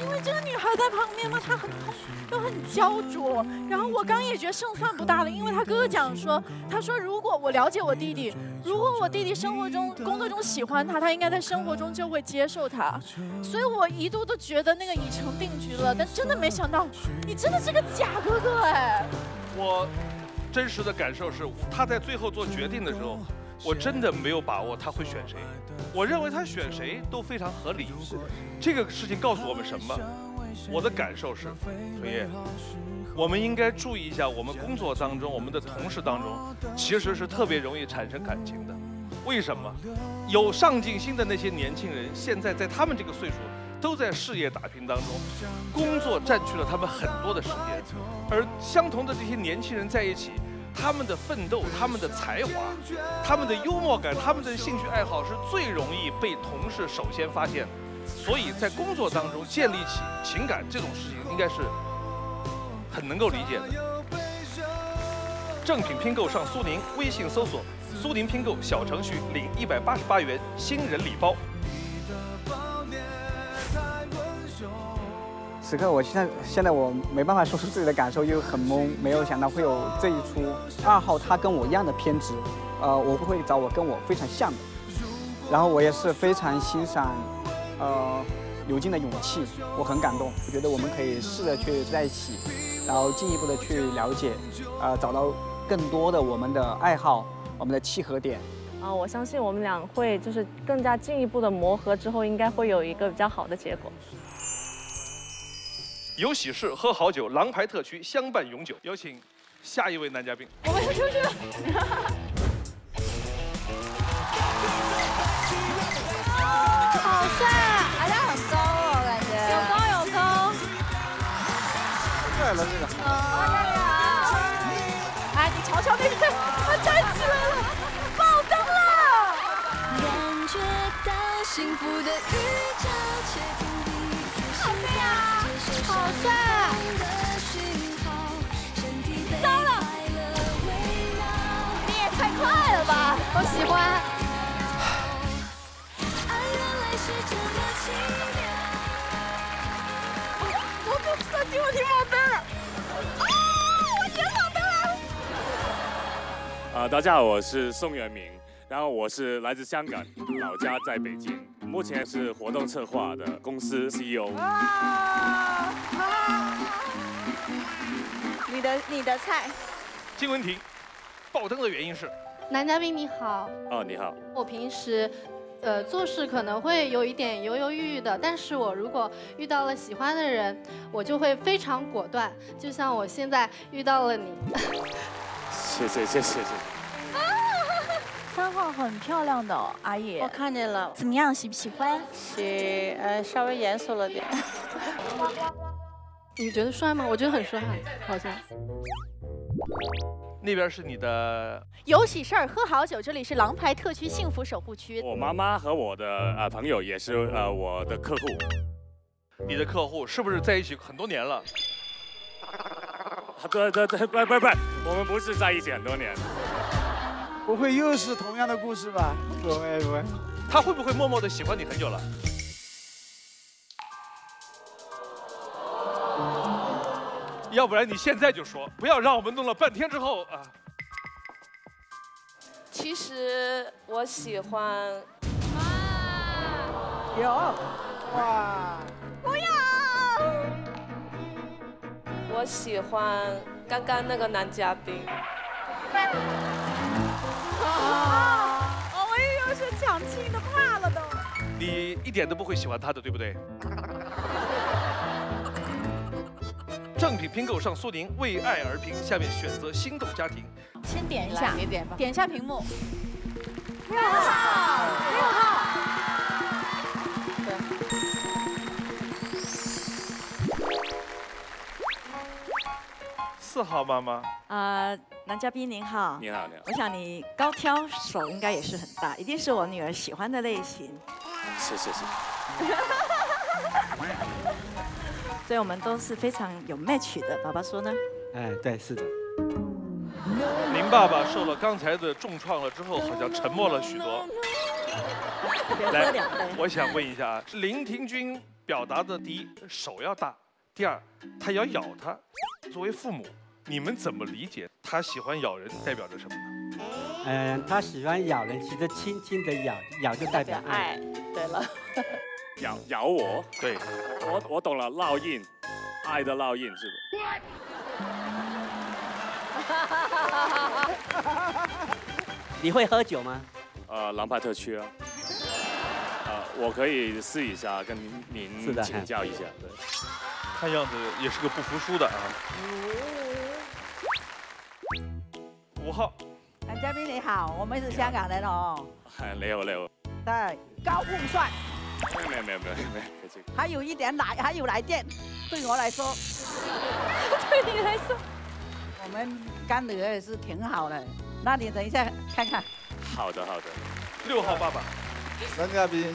因为这个女孩在旁边嘛，她很痛，又很焦灼。然后我刚也觉得胜算不大了，因为她哥哥讲说，他说如果我了解我弟弟，如果我弟弟生活中、工作中喜欢她，她应该在生活中就会接受她。所以我一度都觉得那个已成定局了，但真的没想到，你真的是个假哥哥哎！我真实的感受是，他在最后做决定的时候。 我真的没有把握他会选谁，我认为他选谁都非常合理。这个事情告诉我们什么？我的感受是，纯爷，我们应该注意一下，我们工作当中，我们的同事当中，其实是特别容易产生感情的。为什么？有上进心的那些年轻人，现在在他们这个岁数，都在事业打拼当中，工作占据了他们很多的时间，而相同的这些年轻人在一起。 他们的奋斗、他们的才华、他们的幽默感、他们的兴趣爱好是最容易被同事首先发现的，所以在工作当中建立起情感这种事情，应该是很能够理解的。正品拼购上苏宁，微信搜索“苏宁拼购”小程序领一百八十八元新人礼包。此刻我现在现在我没办法说出自己的感受，又很懵，没有想到会有这一出。二号他跟我一样的偏执，呃，我不会找我跟我非常像的。然后我也是非常欣赏，呃，刘静的勇气，我很感动。我觉得我们可以试着去在一起，然后进一步的去了解，呃，找到更多的我们的爱好，我们的契合点。 啊，我相信我们俩会就是更加进一步的磨合之后，应该会有一个比较好的结果。有喜事喝好酒，狼牌特区相伴永久。有请下一位男嘉宾。我们要出去了。好帅啊！大家很高哦，感觉。有高有高。对了，这个。啊，大家好。哎，你瞧瞧那个，他站起来了。 幸福的预兆，且听彼此心跳，接受好帅的讯号，身体被快乐围绕。你也太快了吧，好喜欢。爱原来是这么奇妙。我我我听我听冒灯了，啊，我听冒灯了。啊，大家好，我是宋元明。 然后我是来自香港，老家在北京，目前是活动策划的公司 C E O。啊啊、你的你的菜，金文婷，爆灯的原因是？男嘉宾你好。哦，你好。我平时，呃，做事可能会有一点犹犹豫豫的，但是我如果遇到了喜欢的人，我就会非常果断，就像我现在遇到了你。谢谢谢谢谢谢。 三号很漂亮的、哦、阿姨，我看见了，怎么样，喜不喜欢？喜，呃，稍微严肃了点。你觉得帅吗？我觉得很帅，好像。那边是你的。有喜事儿喝好酒，这里是狼牌特区幸福守护区。我妈妈和我的呃朋友也是呃我的客户。你的客户是不是在一起很多年了？对对对，不不不，我们不是在一起很多年。 不会又是同样的故事吧？不会不会，他会不会默默的喜欢你很久了？要不然你现在就说，不要让我们弄了半天之后啊。其实我喜欢。哇！有哇！不要！我喜欢刚刚那个男嘉宾。 啊！哦，我也有是抢亲的，怕了都。你一点都不会喜欢他的，对不对？正品拼购上苏宁，为爱而拼。下面选择心动家庭。先点一下，你点吧。点一下屏幕。六号，六号。对。四号妈妈。啊。 男嘉宾您好，您好，您好。我想你高挑手应该也是很大，一定是我女儿喜欢的类型。是是是。所以我们都是非常有 match 的，爸爸说呢？哎，对，是的。您爸爸受了刚才的重创了之后，好像沉默了许多。来，我想问一下啊，林庭君表达的第一，手要大；第二，他要咬他。作为父母。 你们怎么理解他喜欢咬人代表着什么呢？嗯，他喜欢咬人，其实轻轻的咬，咬就代表爱。对了，咬咬我，对，我我懂了，烙印，爱的烙印是不？你会喝酒吗？呃，狼牌特区啊。呃，我可以试一下，跟您您请教一下。对，看样子也是个不服输的啊。 五号，来港嘉宾你好，我们是香港人哦。你好，你好。对，高富帅。没有没有没有没有。还有一点奶，还有奶电，对我来说。对你来说。我们干女儿也是挺好的，那你等一下看看。好的好的。六号爸爸，男嘉宾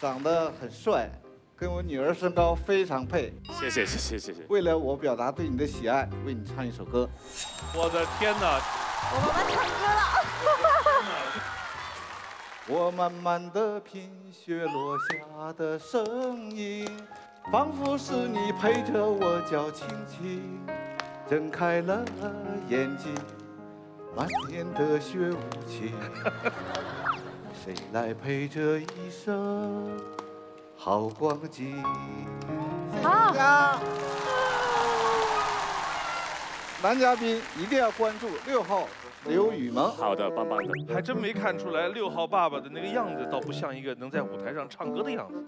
长得很帅，跟我女儿身高非常配。谢谢谢谢谢谢。为了我表达对你的喜爱，为你唱一首歌。我的天哪！我慢慢唱歌了。我慢慢地品雪落下的声音，仿佛是你陪着我脚轻轻睁开了眼睛，满天的雪无情。谁来陪这一生好光景？好，男嘉宾一定要关注六号刘雨萌。好的，棒棒的。还真没看出来六号爸爸的那个样子，倒不像一个能在舞台上唱歌的样子。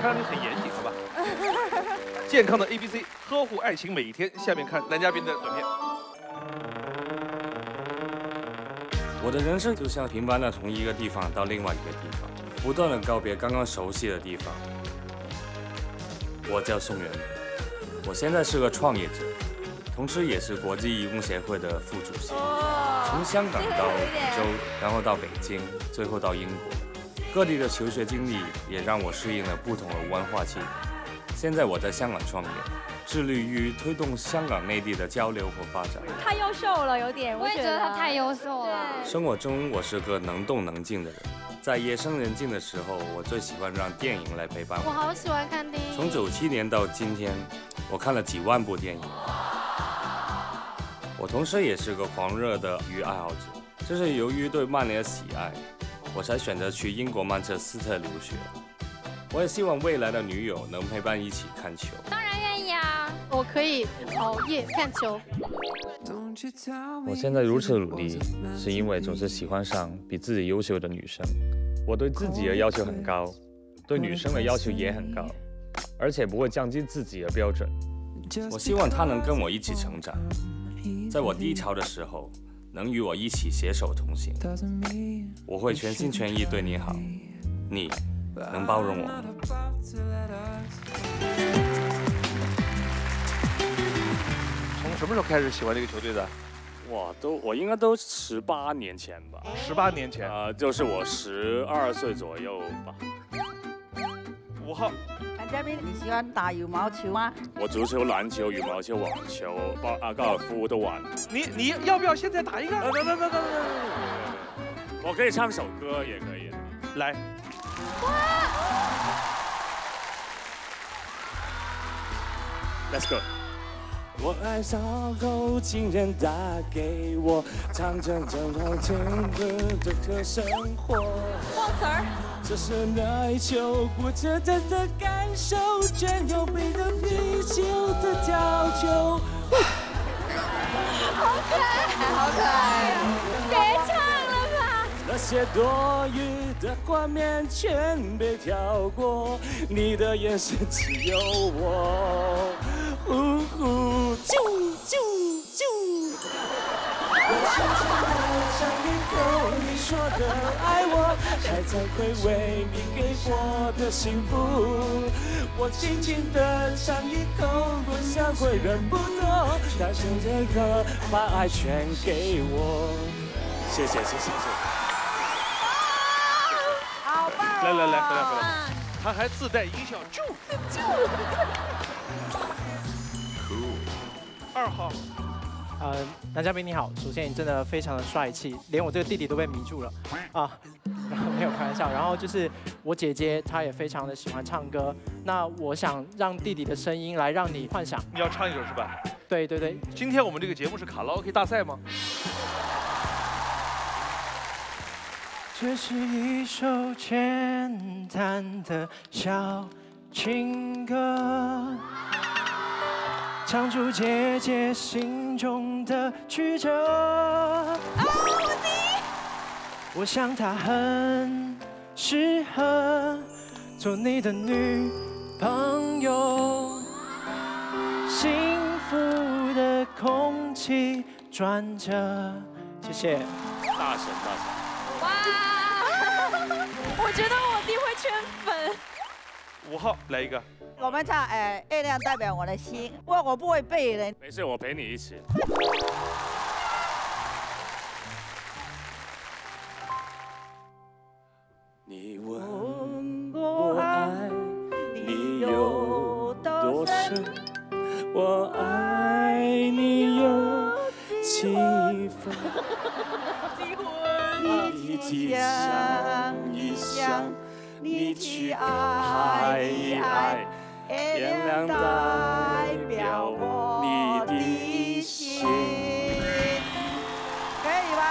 看上去很严谨，好吧？健康的 A B C， 呵护爱情每一天。下面看男嘉宾的短片。 我的人生就像停班了，从一个地方到另外一个地方，不断的告别刚刚熟悉的地方。我叫宋元，我现在是个创业者，同时也是国际义工协会的副主席。从香港到广州，然后到北京，最后到英国，各地的求学经历也让我适应了不同的文化气息。现在我在香港创业。 致力于推动香港内地的交流和发展。太优秀了，有点，我也觉得他太优秀了。生活中，我是个能动能静的人，在夜深人静的时候，我最喜欢让电影来陪伴我。我好喜欢看电影。从九七年到今天，我看了几万部电影。我同时也是个狂热的体育爱好者，这是由于对曼联的喜爱，我才选择去英国曼彻斯特留学。我也希望未来的女友能陪伴一起看球。当然愿意啊。 我可以熬夜看球。我现在如此努力，是因为总是喜欢上比自己优秀的女生。我对自己的要求很高，对女生的要求也很高，而且不会降低自己的标准。我希望她能跟我一起成长，在我低潮的时候能与我一起携手同行。我会全心全意对你好，你能包容我吗？ 什么时候开始喜欢这个球队的？哇，都我应该都十八年前吧。十八年前啊、呃，就是我十二岁左右吧。五号，男嘉宾，你喜欢打羽毛球吗？我足球、篮球、羽毛球、网球、高啊高尔夫都玩。你你要不要现在打一个？等等等等等我可以唱首歌，也可以。来。Let's go。 我爱上后，情人打给我，唱着正好听的歌生活。忘词儿。这是那一球，固执的的感受，全有被的啤酒的调酒。好可爱，好可爱！别唱了吧。那些多余的画面全被跳过，你的眼神只有我。 呜呼！啾啾啾！我深深的想念够你说的爱我，还在回味你给我的幸福。我轻轻的尝一口，不想会人不多，大声的歌把爱全给我。谢谢谢谢谢谢。好棒！来来来，回来回来。他还自带音效，啾啾。 二号，呃，男嘉宾你好，首先你真的非常的帅气，连我这个弟弟都被迷住了啊，然后没有开玩笑，然后就是我姐姐她也非常的喜欢唱歌，那我想让弟弟的声音来让你幻想，你要唱一首是吧？对对对，今天我们这个节目是卡拉 OK 大赛吗？这是一首简单的小情歌。 唱出姐姐心中的曲折。我想她很适合做你的女朋友。幸福的空气转折。谢谢。大神大神！哇！我觉得我弟会圈粉。五号来一个。我们唱哎，月亮代表我的心。不过我不会背的。没事，我陪你一起。你问我爱你有多深，我爱你有几分？你去想一想，你去爱一爱，月亮代表我的心。可以吧？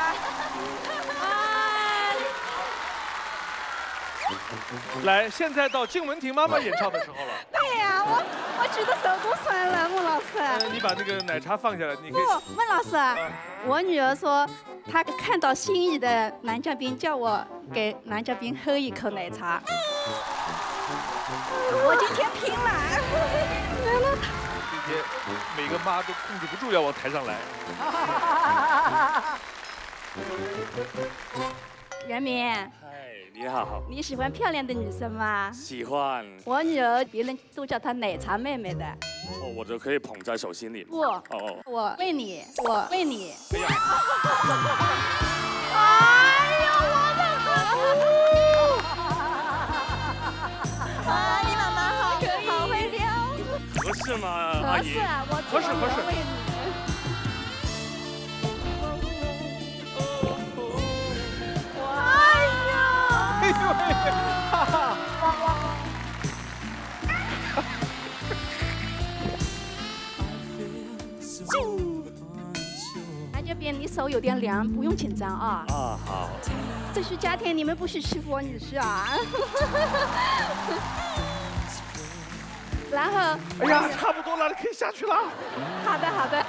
来，现在到静雯婷妈妈演唱的时候了。对呀、啊，我我觉得手都酸了，穆老师。你把那个奶茶放下来，你可以。不，穆老师，啊、我女儿说她看到心仪的男嘉宾，叫我给男嘉宾喝一口奶茶。我今天拼了！来了。今天每个妈都控制不住要往台上来。袁明。 你好，你喜欢漂亮的女生吗？喜欢。我女儿，别人都叫她奶茶妹妹的。哦，我就可以捧在手心里。不，哦哦，我为你，我为你。哎呀，我的哥！啊，你妈妈好，好会撩。合适吗？合适，我合适合适。 哈哈，南这边你手有点凉，不用紧张啊。啊好。这是家庭，你们不许欺负我女婿啊。然后。哎呀，差不多了，你可以下去了。好的好的。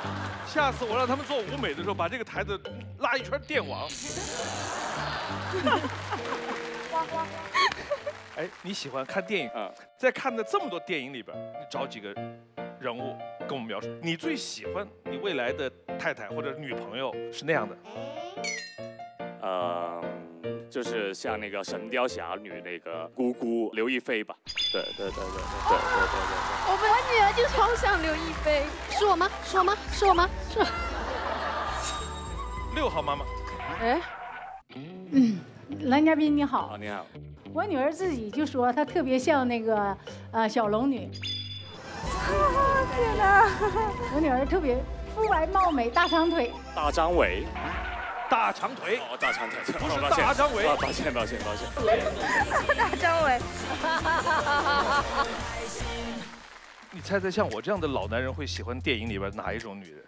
下次我让他们做舞美的时候，把这个台子拉一圈电网。哎，你喜欢看电影啊？在看的这么多电影里边，你找几个人物跟我们描述，你最喜欢你未来的太太或者女朋友是那样的？呃，就是像那个《神雕侠侣》那个姑姑刘亦菲吧？对对对对对对对对。我们我女儿就超像刘亦菲，是我吗？是我吗？是我吗？是。六号妈妈。哎。嗯。 男嘉宾你好，你好。我女儿自己就说她特别像那个呃小龙女。天哪！我女儿特别肤白貌美，大长腿。大张伟，大长腿。哦，大长腿，不是大张伟。抱歉，抱歉，抱歉。大张伟。你猜猜，像我这样的老男人会喜欢电影里边哪一种女人？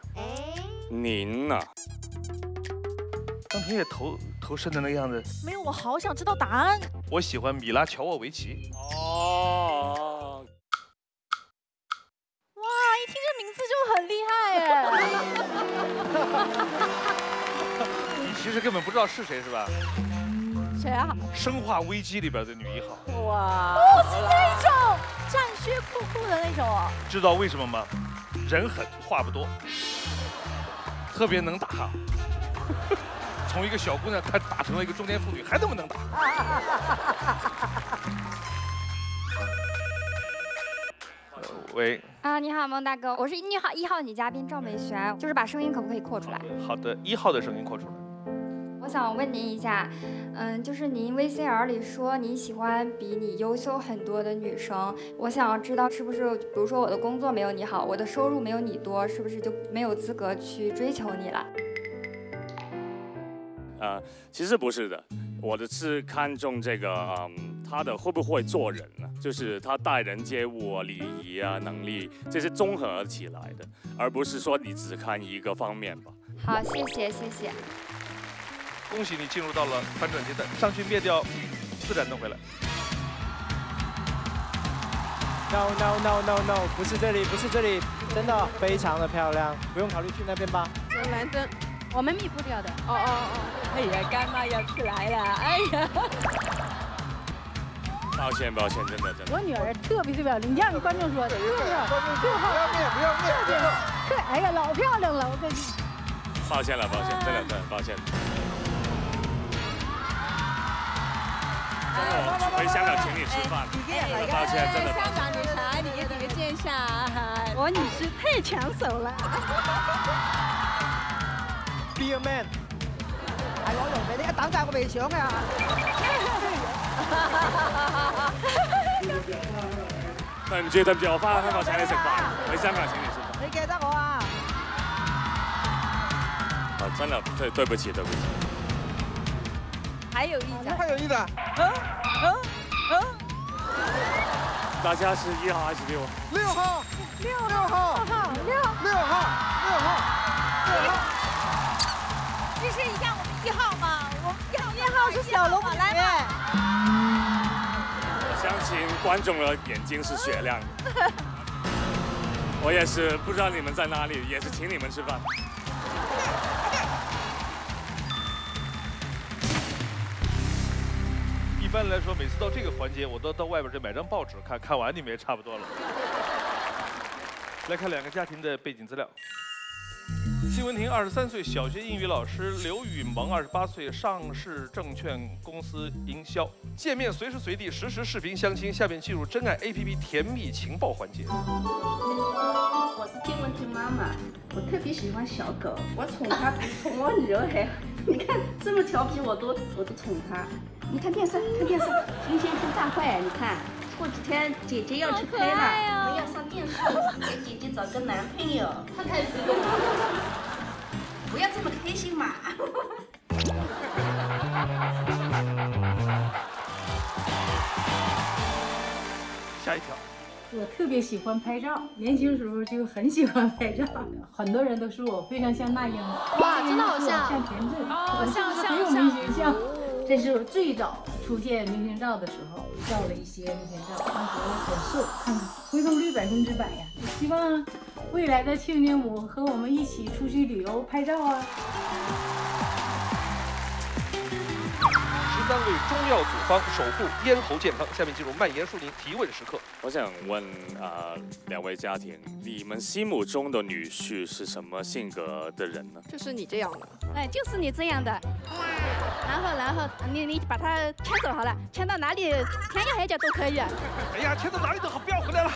您呢？刚才也投。 都是的那个样子，没有，我好想知道答案。我喜欢米拉乔沃维奇。哦，哇，一听这名字就很厉害耶！你其实根本不知道是谁是吧？谁啊？生化危机里边的女一号。哇，哦，是那一种战靴酷酷的那种哦。知道为什么吗？人狠话不多，特别能打。从一个小姑娘，她打成了一个中年妇女，还能不能打？喂。啊，你好，孟大哥，我是一号一号女嘉宾赵美璇，就是把声音可不可以扩出来？好的，一号的声音扩出来。我想问您一下，嗯，就是您 V C R 里说您喜欢比你优秀很多的女生，我想要知道是不是，比如说我的工作没有你好，我的收入没有你多，是不是就没有资格去追求你了？ 呃，其实不是的，我的是看重这个，嗯，他的会不会做人呢、啊？就是他待人接物啊、礼仪啊、能力，这是综合起来的，而不是说你只看一个方面吧。好，谢谢，谢谢。恭喜你进入到了反转阶段，上去灭掉四盏灯回来。No no no no no， 不是这里，不是这里，真的非常的漂亮，不用考虑去那边吧。蓝灯。 我们灭不掉的。哦哦哦！哎呀，干妈要出来了！哎呀，抱歉抱歉，真的真的。我女儿特别特别，你让你观众说的，就是观众说不要灭不要灭不要灭。哎呀，老漂亮了，我跟你。抱歉了，抱歉，真的真的抱歉。的回香港请你吃饭，真的抱歉，真的。香港女孩，你也得见一下啊！我女婿太抢手了。Be a man。係我用俾你，等陣我未搶啊！ 對唔住，對唔住，我翻香港請你食飯，喺香港請你食飯。你記得我啊？啊，真係對對不起，對不起。還有一張，還有一張。嗯嗯嗯。大家是一號還是六號？六號，六號，六號，六號，六號，六號。支持一下我們一號嘛，我們一號一號是小龍來嘛。 相信观众的眼睛是雪亮的。我也是不知道你们在哪里，也是请你们吃饭。一般来说，每次到这个环节，我都到外边去买张报纸看看完，你们也差不多了。来看两个家庭的背景资料：辛文婷，二十三岁，小学英语老师；刘雨萌，二十八岁，上市证券公司营销。 界面随时随地，实时视频相亲。下面进入真爱 A P P 甜蜜情报环节。我是金文婷妈妈，我特别喜欢小狗，我宠它比宠我女儿还好。你看这么调皮，我都我都宠它。你看电视，看电视，新鲜跟大坏。你看过几天姐姐要去拍了，我要上电视给姐姐找个男朋友。太开心了，不要这么开心嘛。下一条，我特别喜欢拍照，年轻时候就很喜欢拍照，很多人都说我非常像那英，哇，真的好像，像田震，哦，像像很有明星像，这是我最早出现明星照的时候，照了一些明星照，当时很瘦，看看回头率百分之百呀，希望未来的亲家母和我们一起出去旅游拍照啊。 三位中药组方守护咽喉健康。下面进入蔓延树林提问时刻。我想问啊、呃，两位家庭，你们心目中的女婿是什么性格的人呢？就是你这样的，哎，就是你这样的。然后，然后你你把他牵走好了，牵到哪里天涯海角都可以。哎呀，牵到哪里都好，不要回来了。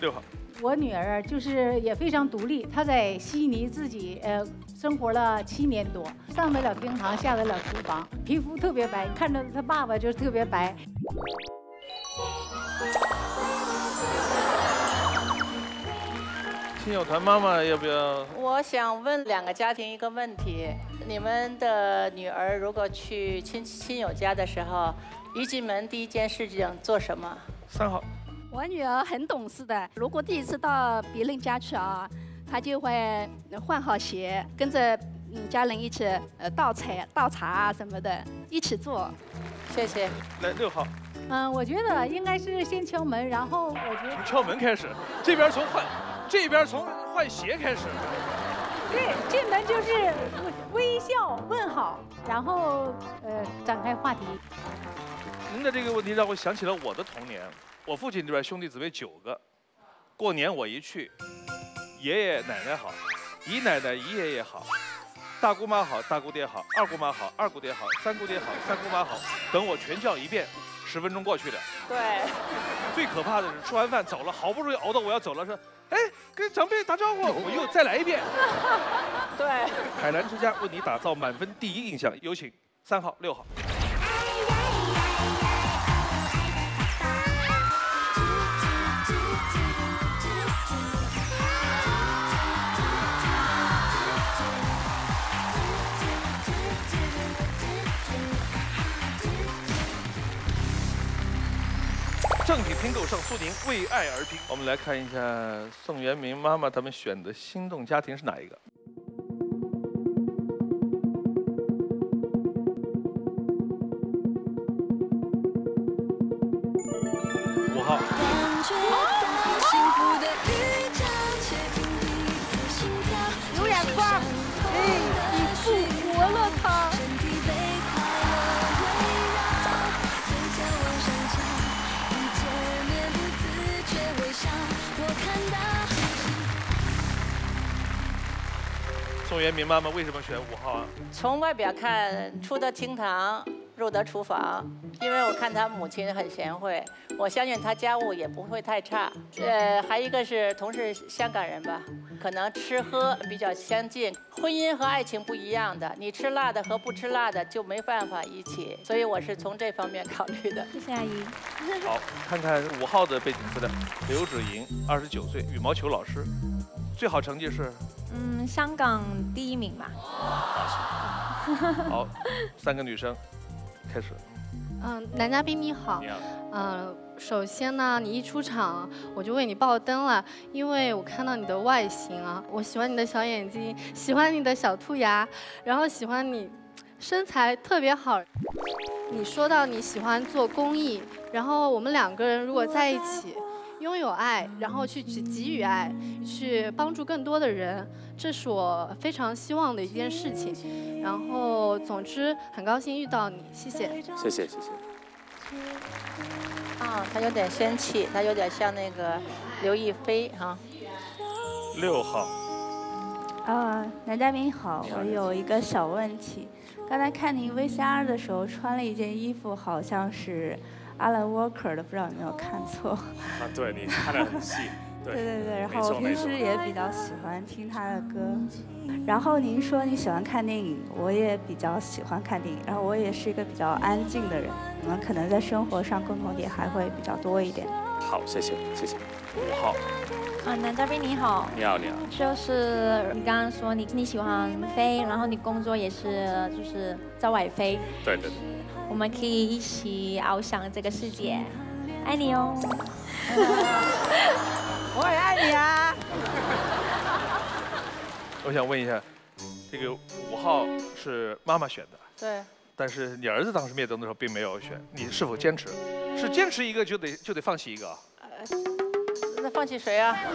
六号。 我女儿就是也非常独立，她在悉尼自己呃生活了七年多，上得了厅堂，下得了厨房，皮肤特别白，看着她爸爸就特别白。亲友团妈妈要不要？我想问两个家庭一个问题：你们的女儿如果去亲亲友家的时候，一进门第一件事情做什么？三号。 我女儿很懂事的，如果第一次到别人家去啊，她就会换好鞋，跟着嗯家人一起呃倒茶、倒茶啊什么的，一起做。谢谢。来六号。嗯，我觉得应该是先敲门，然后我觉得从敲门开始，这边从换，这边从换鞋开始。对，进门就是微笑问好，然后呃展开话题。您的这个问题让我想起了我的童年。 我父亲这边兄弟姊妹九个，过年我一去，爷爷奶奶好，姨奶奶姨爷爷好，大姑妈好大姑爹好，二姑妈好二姑爹好，三姑爹好三姑妈好，等我全叫一遍，十分钟过去了。对。最可怕的是吃完饭走了，好不容易熬到我要走了，说，哎，跟长辈打招呼，我又再来一遍。对。海澜之家为你打造满分第一印象，有请三号六号。 正品拼购上苏宁，为爱而拼。我们来看一下宋元明妈妈他们选的心动家庭是哪一个？五号。有眼光，哎，你复活了他。宋元明妈妈为什么选五号啊？从外表看，出得厅堂，入得厨房，因为我看她母亲很贤惠，我相信她家务也不会太差。呃，还一个是同是香港人吧，可能吃喝比较相近。婚姻和爱情不一样的，你吃辣的和不吃辣的就没办法一起，所以我是从这方面考虑的。谢谢阿姨。好，看看五号的背景资料，刘芷莹，二十九岁，羽毛球老师。 最好成绩是，嗯，香港第一名吧。好，三个女生，开始。嗯，男嘉宾你好。你好。嗯，首先呢，你一出场我就为你爆灯了，因为我看到你的外形啊，我喜欢你的小眼睛，喜欢你的小兔牙，然后喜欢你身材特别好。你说到你喜欢做公益，然后我们两个人如果在一起。 拥有爱，然后去去给予爱，去帮助更多的人，这是我非常希望的一件事情。然后，总之很高兴遇到你，谢谢。谢谢谢谢。啊，他有点仙气，他有点像那个刘亦菲哈。六号。啊，男嘉宾好，我有一个小问题。刚才看您 V C R 的时候穿了一件衣服，好像是。 Alan Walker 的，不知道有没有看错？啊，对你看得很细。对对对，然后我平时也比较喜欢听他的歌。然后您说你喜欢看电影，我也比较喜欢看电影。然后我也是一个比较安静的人，我们可能在生活上共同点还会比较多一点。好，谢谢谢谢。五号。啊，男嘉宾你好。你好你好。就是你刚刚说你你喜欢飞，然后你工作也是就是在外飞。对对对。 我们可以一起翱翔这个世界，爱你哦！我也爱你啊！我想问一下，这个五号是妈妈选的，对，但是你儿子当时灭灯的时候并没有选，你是否坚持？是坚持一个就得就得放弃一个、啊？那放弃谁啊？你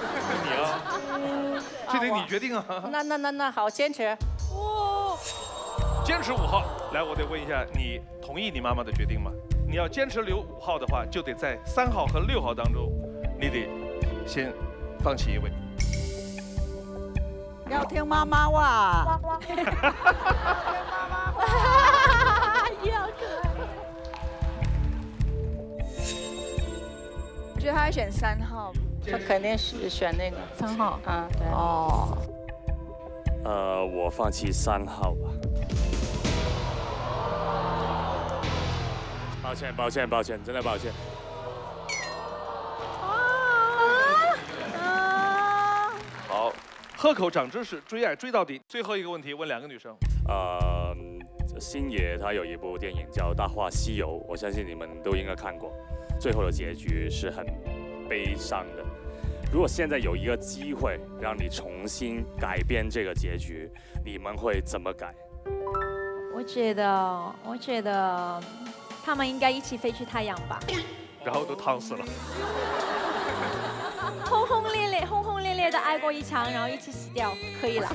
啊，这得你决定啊！那那那那好，坚持。 坚持五号，来，我得问一下，你同意你妈妈的决定吗？你要坚持留五号的话，就得在三号和六号当中，你得先放弃一位。要听妈妈哇！要听妈妈哇！要可爱。我觉得他要选三号，他肯定是选那个三号。啊，对。哦。呃，我放弃三号吧。 抱歉，抱歉，抱歉，真的抱歉。好，喝口长知识，追爱追到底。最后一个问题问两个女生。呃，星爷他有一部电影叫《大话西游》，我相信你们都应该看过。最后的结局是很悲伤的。如果现在有一个机会让你重新改变这个结局，你们会怎么改？我觉得，我觉得。 他们应该一起飞去太阳吧，然后都烫死了。轰轰烈烈，轰轰烈烈的爱过一场，然后一起死掉，可以了。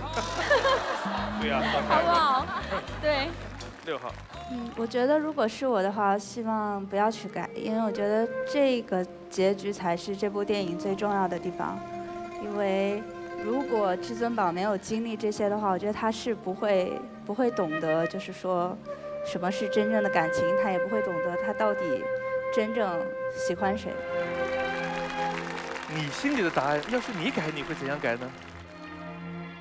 对呀、啊，好不好？对。六号。嗯，我觉得如果是我的话，希望不要去改，因为我觉得这个结局才是这部电影最重要的地方。因为如果至尊宝没有经历这些的话，我觉得他是不会不会懂得，就是说。 什么是真正的感情？他也不会懂得他到底真正喜欢谁。你心里的答案，要是你改，你会怎样改呢？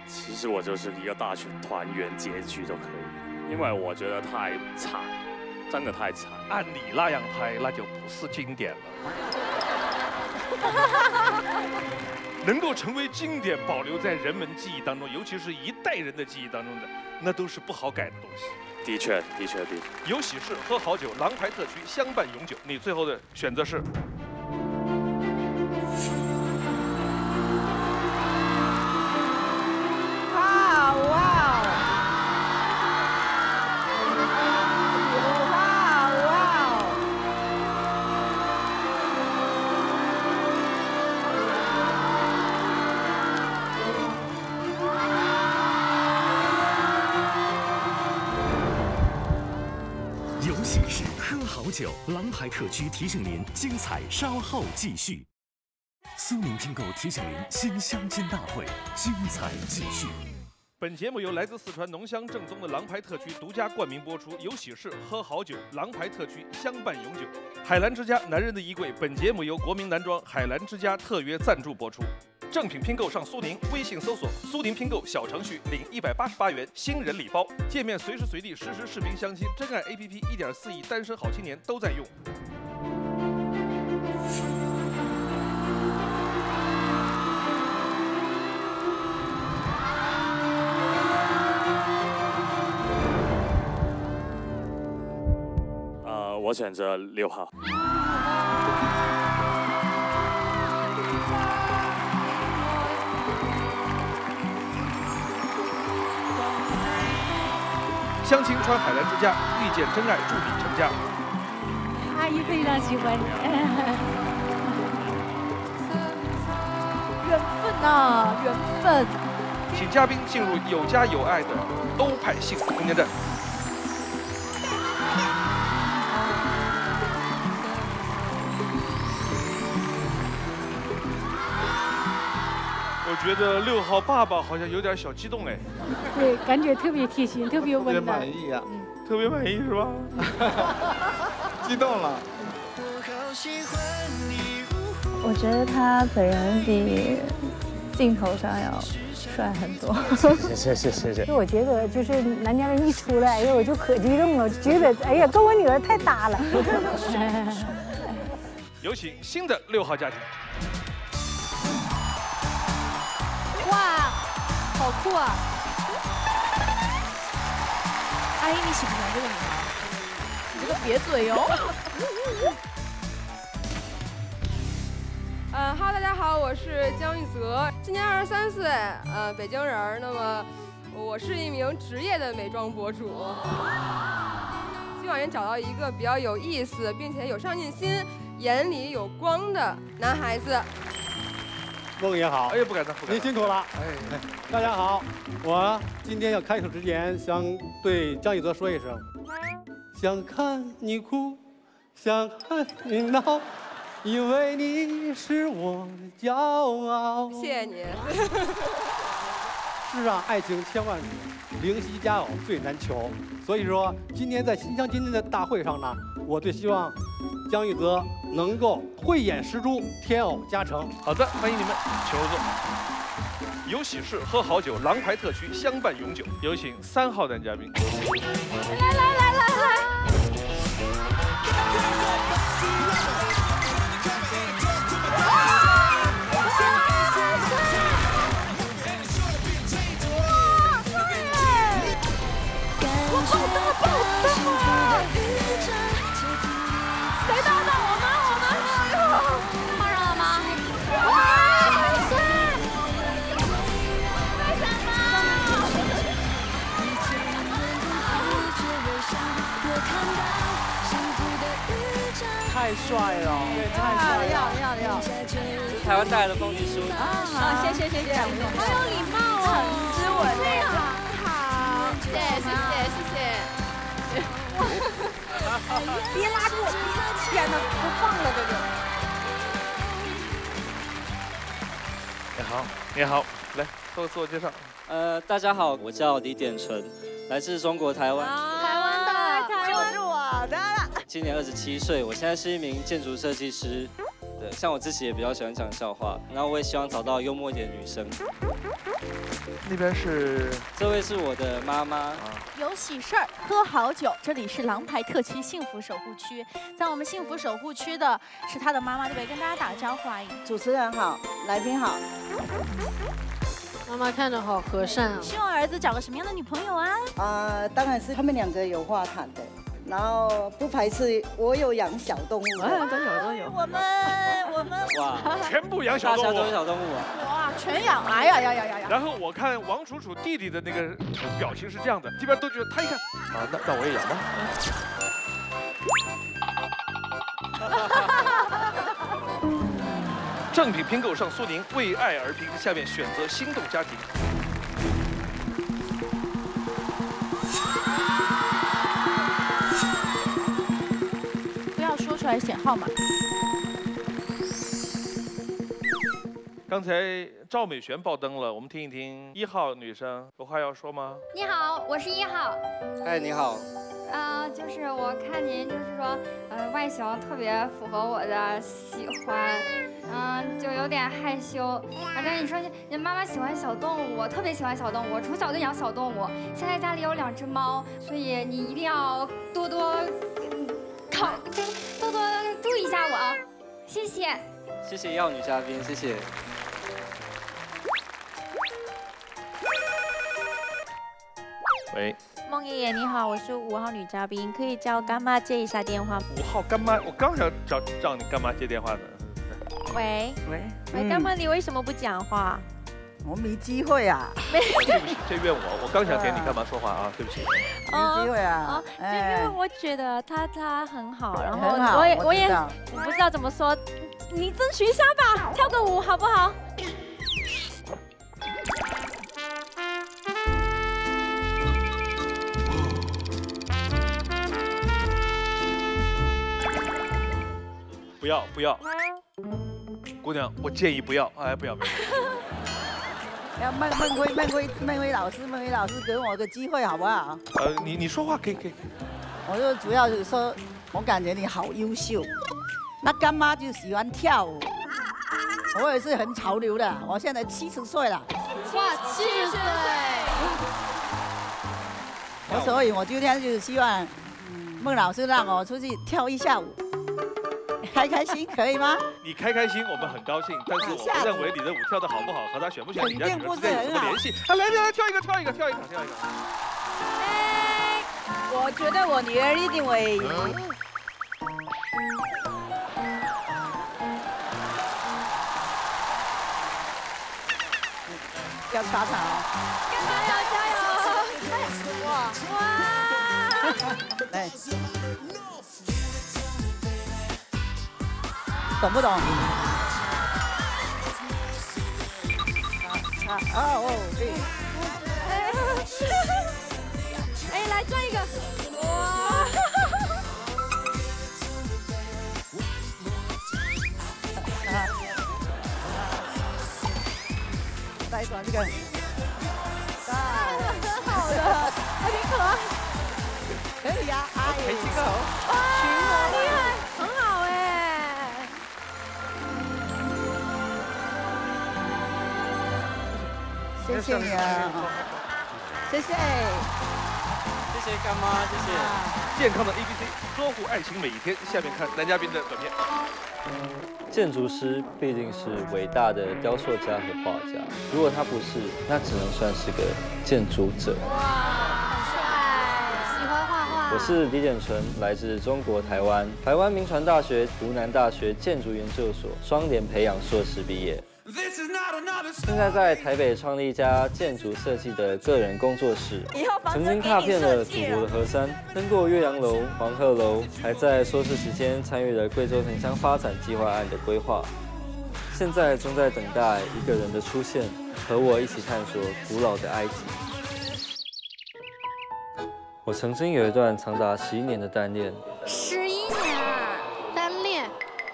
其实我就是一个大团圆结局都可以，因为我觉得太惨，真的太惨。按你那样拍，那就不是经典了。能够成为经典，保留在人们记忆当中，尤其是一代人的记忆当中的，那都是不好改的东西。 的确，的确，的确。有喜事，喝好酒，狼牌特区相伴永久。你最后的选择是？哇哇！哇哇！好酒，狼牌特区提醒您，精彩稍后继续。苏宁拼购提醒您，新相亲大会精彩继续。本节目由来自四川浓香正宗的郎牌特曲独家冠名播出，有喜事喝好酒，郎牌特曲相伴永久。海澜之家男人的衣柜，本节目由国民男装海澜之家特约赞助播出。正品拼购上苏宁，微信搜索“苏宁拼购”小程序领一百八十八元新人礼包，界面随时随地实时视频相亲，真爱 A P P 一点四亿单身好青年都在用。 我选择六号。相亲穿海澜之家，遇见真爱祝你成家。阿姨非常喜欢你，缘分啊，缘分。请嘉宾进入有家有爱的欧派幸福空间站。 我觉得六号爸爸好像有点小激动哎，对，感觉特别贴心，特别温暖，特别满意啊，嗯、特别满意是吧？激动了。我觉得他本人比镜头上要帅很多。谢谢谢谢。就我觉得就是男嘉宾一出来，哎呦我就可激动了，觉得哎呀跟我女儿太搭了。有请新的六号家庭。 好酷啊！阿姨，你喜不喜欢这个女孩？你这个瘪嘴哟！呃，哈喽，大家好，我是姜育泽，今年二十三岁，呃，北京人。那么，我是一名职业的美妆博主，希望能找到一个比较有意思，并且有上进心、眼里有光的男孩子。 孟爷好，哎呀，不敢当，不敢当，您辛苦了。哎，大家好，我今天要开口之前，想对姜育泽说一声，想看你哭，想看你闹，因为你是我的骄傲。谢谢您。世上爱情千万种，灵犀佳偶最难求。所以说，今天在新疆今天的大会上呢，我最希望姜育泽能够慧眼识珠，天偶加成。好的，欢迎你们，请入座。有喜事喝好酒，郎牌特曲相伴永久。有请三号男嘉宾。来来来来来。 太帅了！对，太帅了！要要要！这是台湾带来的风景书。啊，谢谢谢谢，好有礼貌哦，很斯文，非常好。谢谢谢谢谢谢。别拉住我！天哪，不放了这个。你好，你好，来做自我介绍。呃，大家好，我叫李典纯，来自中国台湾。台湾的，就是我的了。 今年二十七岁，我现在是一名建筑设计师。对，像我自己也比较喜欢讲笑话，然后我也希望找到幽默一点的女生。那边是，这位是我的妈妈。啊、有喜事儿，喝好酒。这里是郎牌特区幸福守护区，在我们幸福守护区的是她的妈妈，这边跟大家打个招呼，阿姨。主持人好，来宾好。妈妈看着好和善啊。希望儿子找个什么样的女朋友啊？啊、呃，当然是他们两个有话谈的。 然后不排斥，我有养小动物。啊，都有都有。我们我们哇，全部养小动物。大家都有小动物啊。哇，全养！哎呀呀呀呀呀！然后我看王楚楚弟弟的那个表情是这样的，这边都觉得他一看啊，那那我也养吧。正品拼购上苏宁，为爱而拼。下面选择心动家庭。 出来显号码。刚才赵美璇爆灯了，我们听一听一号女生有话要说吗？你好，我是一号。哎，你好。啊、呃，就是我看您，就是说，呃，外形特别符合我的喜欢，嗯、呃，就有点害羞。反正你说你妈妈喜欢小动物，我特别喜欢小动物，我从小就养小动物，现在家里有两只猫，所以你一定要多多考，多多注意一下我啊，谢谢。谢谢一号女嘉宾，谢谢。喂。 孟爷爷你好，我是五号女嘉宾，可以叫干妈接一下电话吗？五号干妈，我刚想找找你干妈接电话呢。喂喂喂，干妈你为什么不讲话？我没机会啊。没，对不起，这怨我，我刚想点你干妈说话啊，对不起。没机会啊。就因为我觉得他他很好，然后我也我也不知道怎么说，你争取一下吧，跳个舞好不好？ 不要不要，姑娘，我建议不要，哎，不要不要。要孟孟辉孟辉孟辉老师孟辉老师给我个机会好不好？呃，你你说话可以可以。我就主要是说，我感觉你好优秀。那干妈就喜欢跳舞，我也是很潮流的。我现在七十岁了。哇，七十岁。我所以我今天就是希望孟老师让我出去跳一下舞。 开开心可以吗？你开开心，我们很高兴。但是我不认为你的舞跳得好不好和他选不选你家女儿之间有什么联系。啊，来来来，跳一个，跳一个，跳一个，跳一个。哎，我觉得我女儿一定会。要打场哦！干妈要加油！哇哇！来。 懂不懂？啊啊哦！哎，哎，来转一个！哇！再转这个。啊，真好的，还挺可爱。可以呀，阿姨。哇，厉害，很好哎。 谢谢你啊！谢谢，谢谢干妈，谢谢。健康的 A B C， 呵护爱情每一天。下面看男嘉宾的短片。建筑师毕竟是伟大的雕塑家和画家，如果他不是，那只能算是个建筑者。哇，帅！喜欢画画。我是李简纯，来自中国台湾，台湾民传大学、湖南大学建筑研究所双联培养硕士毕业。 现在在台北创立一家建筑设计的个人工作室，曾经踏遍了祖国的河山，登过岳阳楼、黄鹤楼，还在硕士期间参与了贵州城乡发展计划案的规划。现在正在等待一个人的出现，和我一起探索古老的埃及。我曾经有一段长达十一年的单恋，十一年啊，单恋。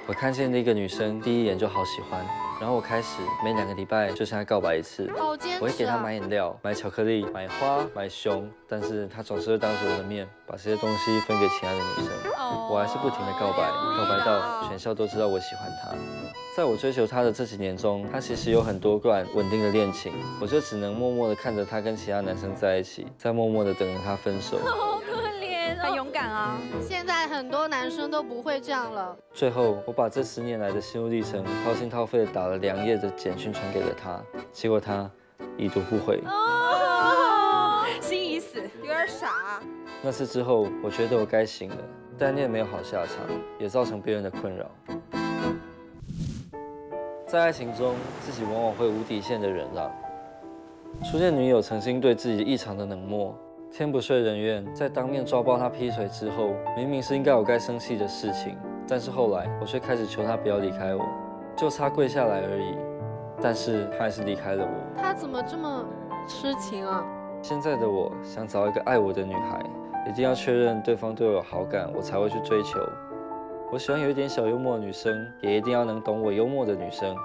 我看见那个女生，第一眼就好喜欢。 然后我开始每两个礼拜就向她告白一次，我会给她买饮料、买巧克力、买花、买熊，但是她总是会当着我的面把这些东西分给其他的女生。我还是不停的告白，告白到全校都知道我喜欢她。在我追求她的这几年中，她其实有很多段稳定的恋情，我就只能默默的看着她跟其他男生在一起，再默默的等着她分手。 很勇敢啊！现在很多男生都不会这样了。最后，我把这十年来的心路历程掏心掏肺地打了两页的简讯传给了他，结果他已读不回。哦，心已死，有点傻。那次之后，我觉得我该醒了，单恋没有好下场，也造成别人的困扰。在爱情中，自己往往会无底线的忍让。初恋女友曾经对自己异常的冷漠。 天不遂人愿，在当面抓包他劈腿之后，明明是应该我该生气的事情，但是后来我却开始求他不要离开我，就差跪下来而已。但是他还是离开了我。他怎么这么痴情啊？现在的我想找一个爱我的女孩，一定要确认对方对我有好感，我才会去追求。我喜欢有一点小幽默的女生，也一定要能懂我幽默的女生。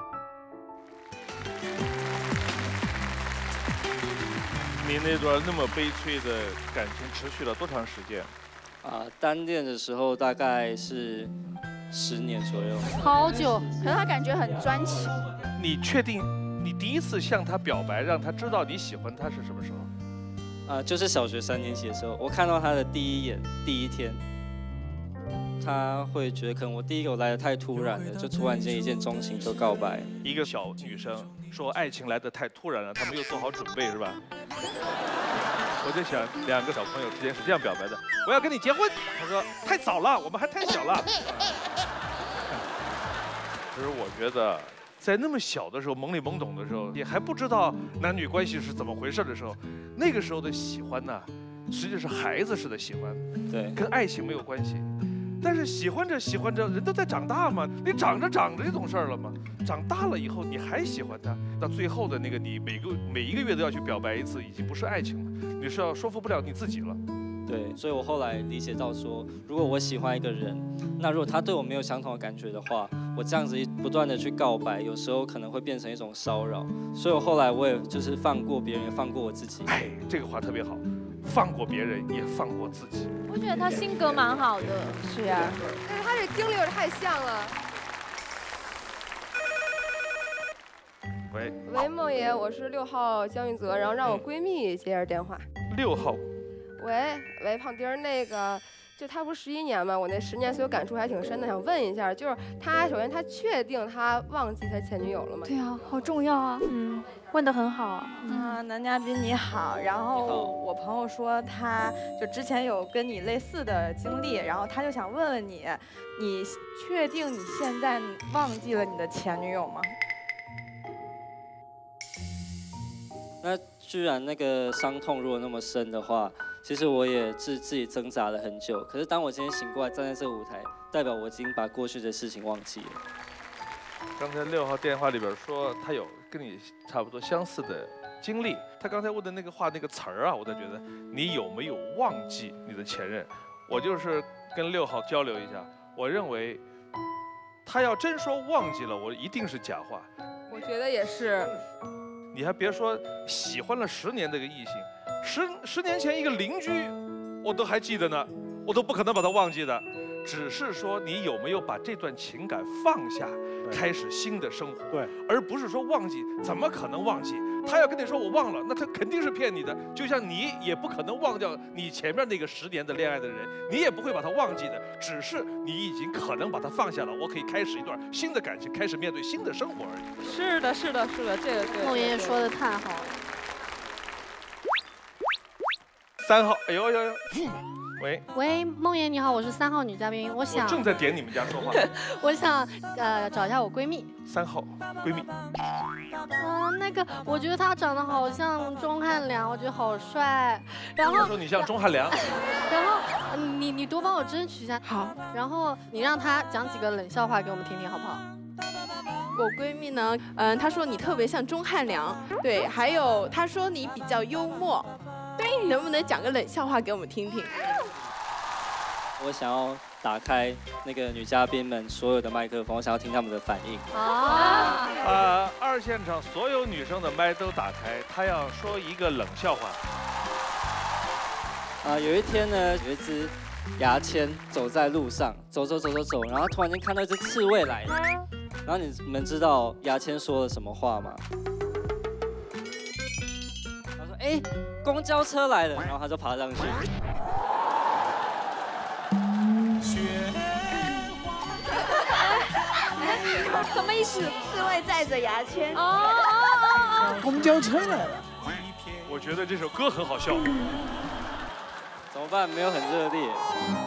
您那段那么悲催的感情持续了多长时间？啊、呃，单恋的时候大概是十年左右。好久，可是他感觉很专情。你确定你第一次向他表白，让他知道你喜欢他是什么时候？啊、呃，就是小学三年级的时候，我看到他的第一眼，第一天。 他会觉得可能我第一个我来的太突然了，就突然间一见钟情就告白。一个小女生说爱情来的太突然了，她没有做好准备是吧？我就想两个小朋友之间是这样表白的：我要跟你结婚。他说太早了，我们还太小了。可是我觉得，在那么小的时候，懵里懵懂的时候，也还不知道男女关系是怎么回事的时候，那个时候的喜欢呢，实际是孩子式的喜欢，对，跟爱情没有关系。 但是喜欢着喜欢着，人都在长大嘛，你长着长着这种事儿了嘛，长大了以后你还喜欢他，到最后的那个你每个每一个月都要去表白一次，已经不是爱情了，你是要说服不了你自己了。对，所以我后来理解到说，如果我喜欢一个人，那如果他对我没有相同的感觉的话，我这样子不断的去告白，有时候可能会变成一种骚扰。所以我后来我也就是放过别人，也放过我自己。哎，这个话特别好。 放过别人，也放过自己。我觉得他性格蛮好的，是啊，但是他这经历有点太像了。喂，喂，梦爷，我是六号江玉泽，然后让我闺蜜接下电话。六号。喂，喂，胖丁儿，那个，就他不是十一年嘛，我那十年所有感触还挺深的，想问一下，就是他首先他确定他忘记他前女友了吗？对啊，好重要啊。嗯。 问得很好啊，嗯、男嘉宾你好。然后我朋友说，他就之前有跟你类似的经历，然后他就想问问你，你确定你现在忘记了你的前女友吗？那居然那个伤痛如果那么深的话，其实我也自自己挣扎了很久。可是当我今天醒过来，站在这个舞台，代表我已经把过去的事情忘记了。 刚才六号电话里边说他有跟你差不多相似的经历，他刚才问的那个话那个词儿啊，我倒觉得你有没有忘记你的前任？我就是跟六号交流一下，我认为他要真说忘记了，我一定是假话。我觉得也是。你还别说，喜欢了十年这个异性，十十年前一个邻居，我都还记得呢，我都不可能把他忘记的。 只是说你有没有把这段情感放下，开始新的生活，对，而不是说忘记，怎么可能忘记？他要跟你说我忘了，那他肯定是骗你的。就像你也不可能忘掉你前面那个十年的恋爱的人，你也不会把他忘记的。只是你已经可能把他放下了，我可以开始一段新的感情，开始面对新的生活而已。是的，是的，是的，这个对。孟爷爷说的太好了。三号，哎呦呦呦！ 喂喂，梦妍你好，我是三号女嘉宾，我想我正在点你们家说话，我想呃找一下我闺蜜三号闺蜜，嗯、呃、那个我觉得她长得好像钟汉良，我觉得好帅，然后说你像钟汉良，然后、呃、你你多帮我争取一下，好，然后你让她讲几个冷笑话给我们听听好不好？我闺蜜呢，嗯、呃、她说你特别像钟汉良，对，还有她说你比较幽默，对，你能不能讲个冷笑话给我们听听？ 我想要打开那个女嘉宾们所有的麦克风，我想要听她们的反应。啊，呃，二现场所有女生的麦都打开，她要说一个冷笑话。啊、呃，有一天呢，有一只牙签走在路上，走走走走走，然后突然间看到一只刺猬来了。然后你们知道牙签说了什么话吗？他说：“哎，公交车来了。”然后他就爬上去。 什么意思？刺猬载着牙签。哦，公交车来了。我觉得这首歌很好笑。怎么办？没有很热烈。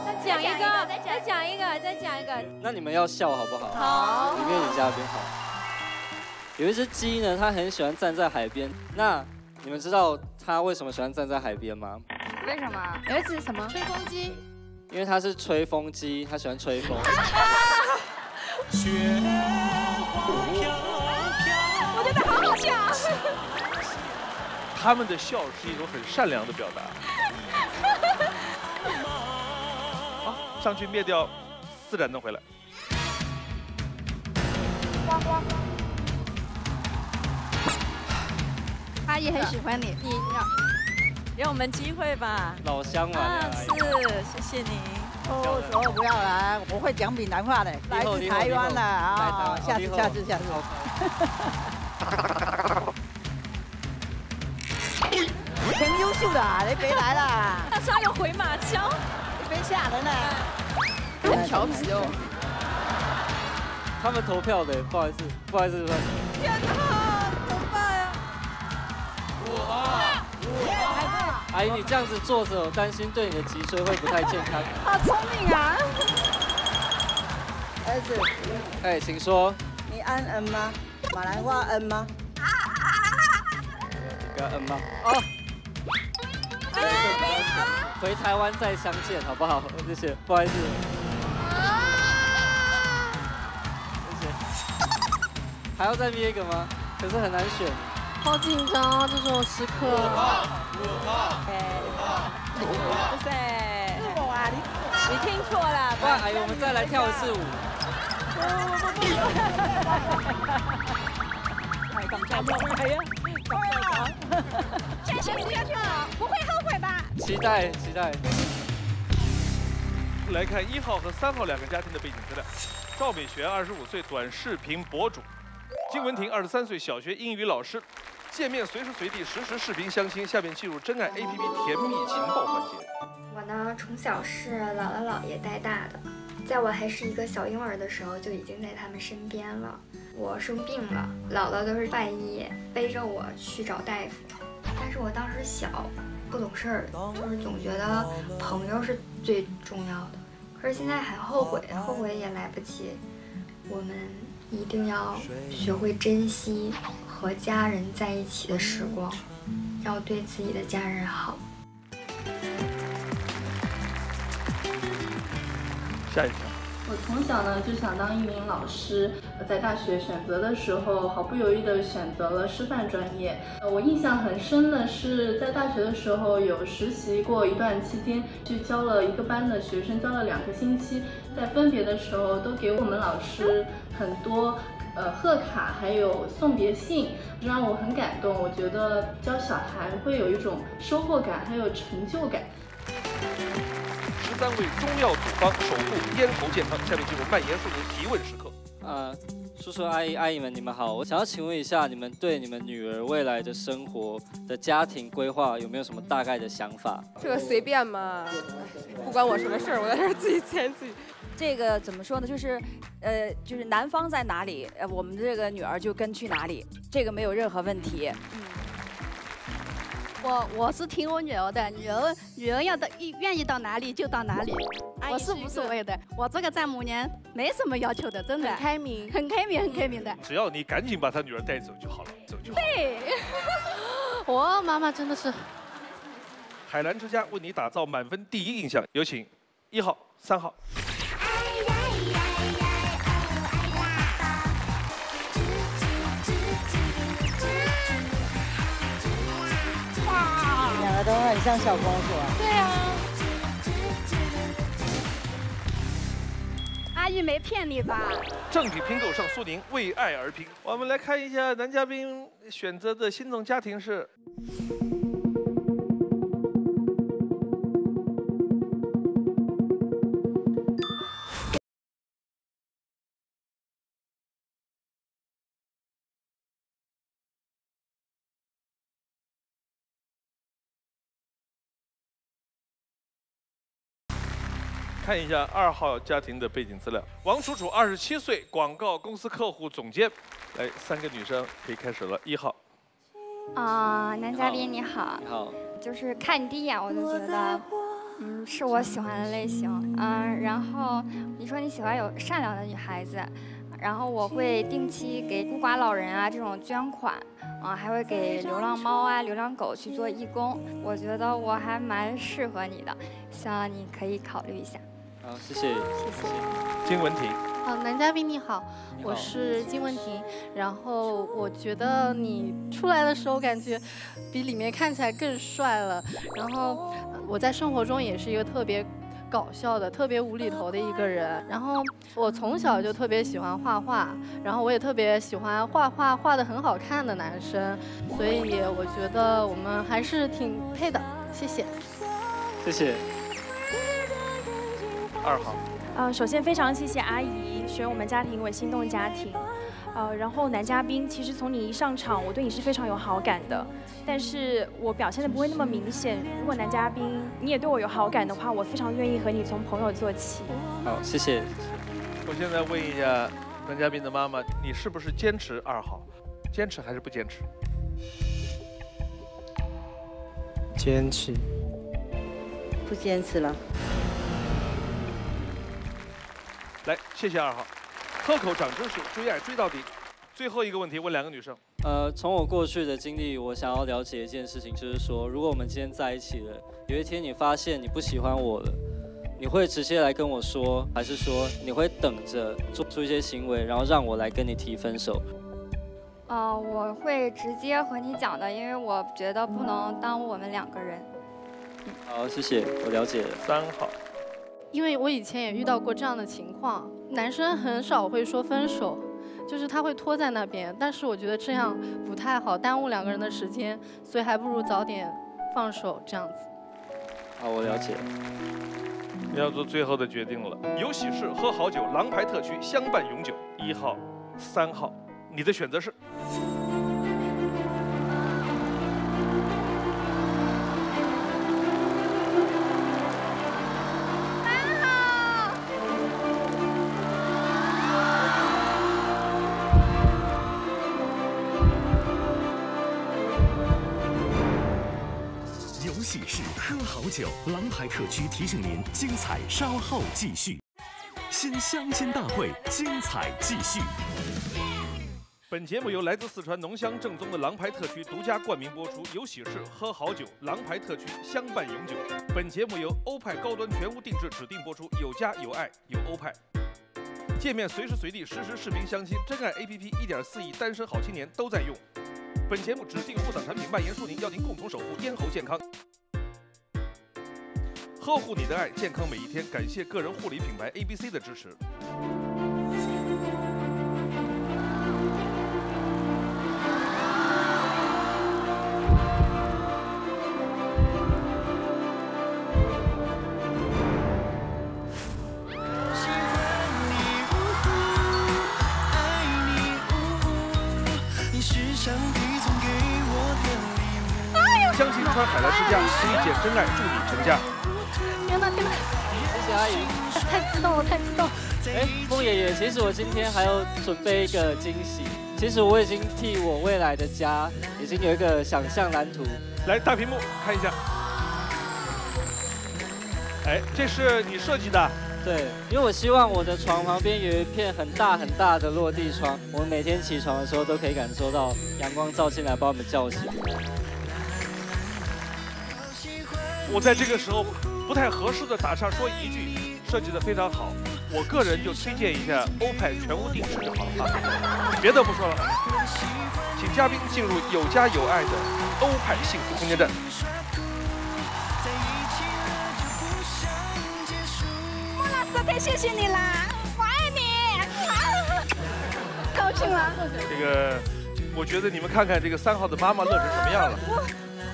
再讲一个，再讲一个，再讲一个。那你们要笑好不好？好。里面女嘉宾好。有一只鸡呢，它很喜欢站在海边。那你们知道它为什么喜欢站在海边吗？为什么？有一只什么？吹风机。因为它是吹风机，它喜欢吹风。 雪花飘飘，我觉得好好笑。他们的笑是一种很善良的表达。啊，上去灭掉四盏灯回来。花花，阿姨很喜欢你，你要给我们机会吧。老乡嘛、啊，是，谢谢你。哦，以后不要来，我会讲闽南话的，来自台湾的啊，下次下次下次。挺优秀的，你别来啦。他刷个回马枪，你别吓人了，很调皮哦。他们投票的，不好意思，不好意思，不好意思。天哪，怎么办呀？我。 阿姨，你这样子坐着，我担心对你的脊椎会不太健康。好聪明啊！儿子，哎，请说。你按嗯吗？马来话嗯吗？你要嗯吗？哦。回台湾再相见，好不好？谢谢，不好意思。谢谢。还要再憋一个吗？可是很难选。好紧张啊，这种时刻。 哇塞！是我啊，你你听错了。哇，哎，我们再来跳一次舞。哎，刚才跳哎呀，对啊，下去下去，不会后悔吧？期待期待。来看一号和三号两个家庭的背景资料。赵美璇，二十五岁，短视频博主；金文婷，二十三岁，小学英语老师。 界面随时随地实时视频相亲，下面进入真爱 A P P 甜蜜情报环节。我呢，从小是姥姥姥爷带大的，在我还是一个小婴儿的时候就已经在他们身边了。我生病了，姥姥都是半夜背着我去找大夫，但是我当时小，不懂事儿，就是总觉得朋友是最重要的。可是现在很后悔，后悔也来不及。我们一定要学会珍惜。 和家人在一起的时光，要对自己的家人好。下一条，我从小呢就想当一名老师，在大学选择的时候毫不犹豫地选择了师范专业。我印象很深的是，在大学的时候有实习过一段期间，去教了一个班的学生，教了两个星期，在分别的时候都给我们老师很多。 呃，贺卡还有送别信，让我很感动。我觉得教小孩会有一种收获感，还有成就感。十三位中药组方守护咽喉健康，下面进入蔓延树林提问时刻。呃，叔叔阿姨阿姨们，你们好，我想要请问一下，你们对你们女儿未来的生活的家庭规划有没有什么大概的想法？这个随便嘛，不关我什么事儿，我在这自己签自己。 这个怎么说呢？就是，呃，就是男方在哪里，呃，我们这个女儿就跟去哪里，这个没有任何问题。嗯、我我是听我女儿的，女儿女儿要到愿意到哪里就到哪里，我是无所谓的。我这个丈母娘没什么要求的，真的。很开明，很开明，很开明的。只要你赶紧把她女儿带走就好了，走就好了。对，我妈妈真的是。海澜之家为你打造满分第一印象，有请一号、三号。 都很像小公主啊！对啊，阿姨没骗你吧？正品拼购上苏宁，为爱而拼。我们来看一下男嘉宾选择的心动家庭是。看一下二号家庭的背景资料。王楚楚，二十七岁，广告公司客户总监。来，三个女生可以开始了。一号。啊、呃，男嘉宾你好。你好。就是看你第一眼我就觉得，嗯，是我喜欢的类型。嗯、呃，然后你说你喜欢有善良的女孩子，然后我会定期给孤寡老人啊这种捐款，啊、呃，还会给流浪猫啊、流浪狗去做义工。我觉得我还蛮适合你的，希望你可以考虑一下。 好，谢谢，谢谢。金文婷，好，男嘉宾你好，你好我是金文婷。然后我觉得你出来的时候感觉比里面看起来更帅了。然后我在生活中也是一个特别搞笑的、特别无厘头的一个人。然后我从小就特别喜欢画画，然后我也特别喜欢画画画得很好看的男生，所以我觉得我们还是挺配的。谢谢，谢谢。二号。呃，首先非常谢谢阿姨选我们家庭为心动家庭。 呃，然后男嘉宾，其实从你一上场，我对你是非常有好感的，但是我表现的不会那么明显。如果男嘉宾你也对我有好感的话，我非常愿意和你从朋友做起。好，谢谢。我现在问一下男嘉宾的妈妈，你是不是坚持二号？坚持还是不坚持？坚持。不坚持了。来，谢谢二号。 喝口长知识，追爱追到底。最后一个问题问两个女生。呃，从我过去的经历，我想要了解一件事情，就是说，如果我们今天在一起了，有一天你发现你不喜欢我了，你会直接来跟我说，还是说你会等着做出一些行为，然后让我来跟你提分手？呃，我会直接和你讲的，因为我觉得不能耽误我们两个人。好，谢谢，我了解了。三号。因为我以前也遇到过这样的情况。 男生很少会说分手，就是他会拖在那边，但是我觉得这样不太好，耽误两个人的时间，所以还不如早点放手这样子。好，我了解。你要做最后的决定了。有喜事，喝好酒，狼牌特区相伴永久。一号、三号，你的选择是？九狼牌特区提醒您，精彩稍后继续。新相亲大会，精彩继续。本节目由来自四川浓香正宗的狼牌特区独家冠名播出。有喜事，喝好酒，狼牌特区相伴永久。本节目由欧派高端全屋定制指定播出。有家有爱有欧派。界面随时随地实时视频相亲，真爱 A P P 一点四亿单身好青年都在用。本节目指定护伞产品万言舒宁，邀您共同守护咽喉健康。 呵护你的爱，健康每一天。感谢个人护理品牌 A B C 的支持。相亲穿海澜之家，十一件真爱，祝你成家。 谢谢阿姨，太激动了，太激动了！哎，孟爷爷，其实我今天还要准备一个惊喜。其实我已经替我未来的家已经有一个想象蓝图。来，大屏幕看一下。哎，这是你设计的？对，因为我希望我的床旁边有一片很大很大的落地窗，我每天起床的时候都可以感受到阳光照进来，把我们叫醒。我在这个时候。 不太合适的打岔说一句，设计的非常好，我个人就推荐一下欧派全屋定制就好了啊，别的不说了，请嘉宾进入有家有爱的欧派幸福空间站。莫老师，太谢谢你啦，我爱你，啊、高兴了。这个，我觉得你们看看这个三号的妈妈乐成什么样了。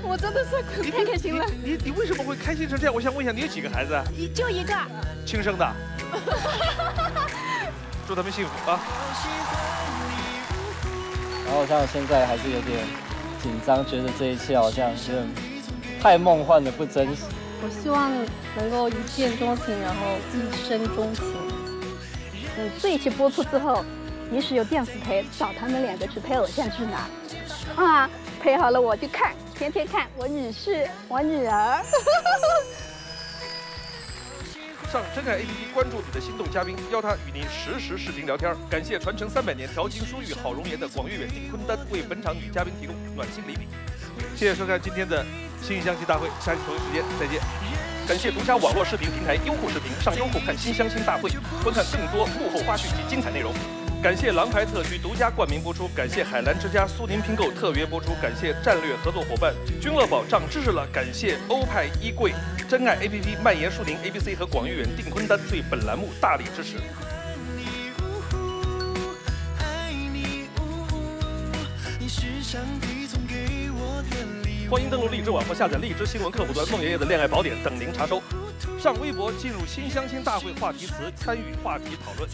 我真的是太开心了！你 你, 你, 你为什么会开心成这样？我想问一下，你有几个孩子？你就一个，亲生的。祝他们幸福啊！然后像我现在还是有点紧张，觉得这一切好像是太梦幻了，不真实。我希望能够一见钟情，然后一生钟情。嗯，这一期播出之后，也许有电视台找他们两个去拍偶像剧呢。啊，拍好了我就看。 天天看我女婿，我女儿。上真爱 A P P 关注你的心动嘉宾，邀他与您实时视频聊天。感谢传承三百年调情淑女好容颜的广悦远近昆丹为本场女嘉宾提供暖心礼品。谢谢收看今天的新相亲大会，下期同一时间再见。感谢独家网络视频平台优酷视频，上优酷看新相亲大会，观看更多幕后花絮及精彩内容。感谢蓝牌特区独家冠名播出，感谢海澜之家苏宁拼购特约播出，感谢战略合作伙伴君乐宝长知识了，感谢欧派衣柜、真爱 A P P、 蔓延树林 A B C 和广誉远定坤丹对本栏目大力支持。欢迎登录荔枝网或下载荔枝新闻客户端“孟爷爷的恋爱宝典”等您查收。上微博进入新相亲大会话题词，参与话题讨论。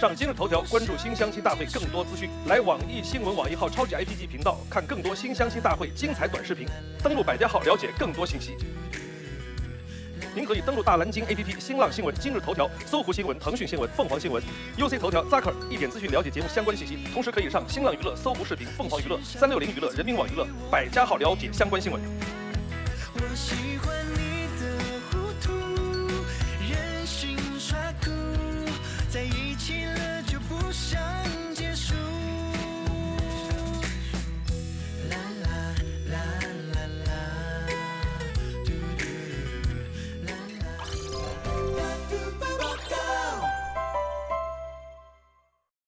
上今日头条关注新相亲大会更多资讯。来网易新闻网易号超级 I P G 频道看更多新相亲大会精彩短视频。登录百家号了解更多信息。您可以登录大蓝鲸 A P P、 新浪新闻、今日头条、搜狐新闻、腾讯新闻、凤凰新闻、U C 头条、Zacker 一点资讯了解节目相关信息。同时可以上新浪娱乐、搜狐视频、凤凰娱乐、三六零娱乐、人民网娱乐、百家号了解相关新闻。我喜欢你。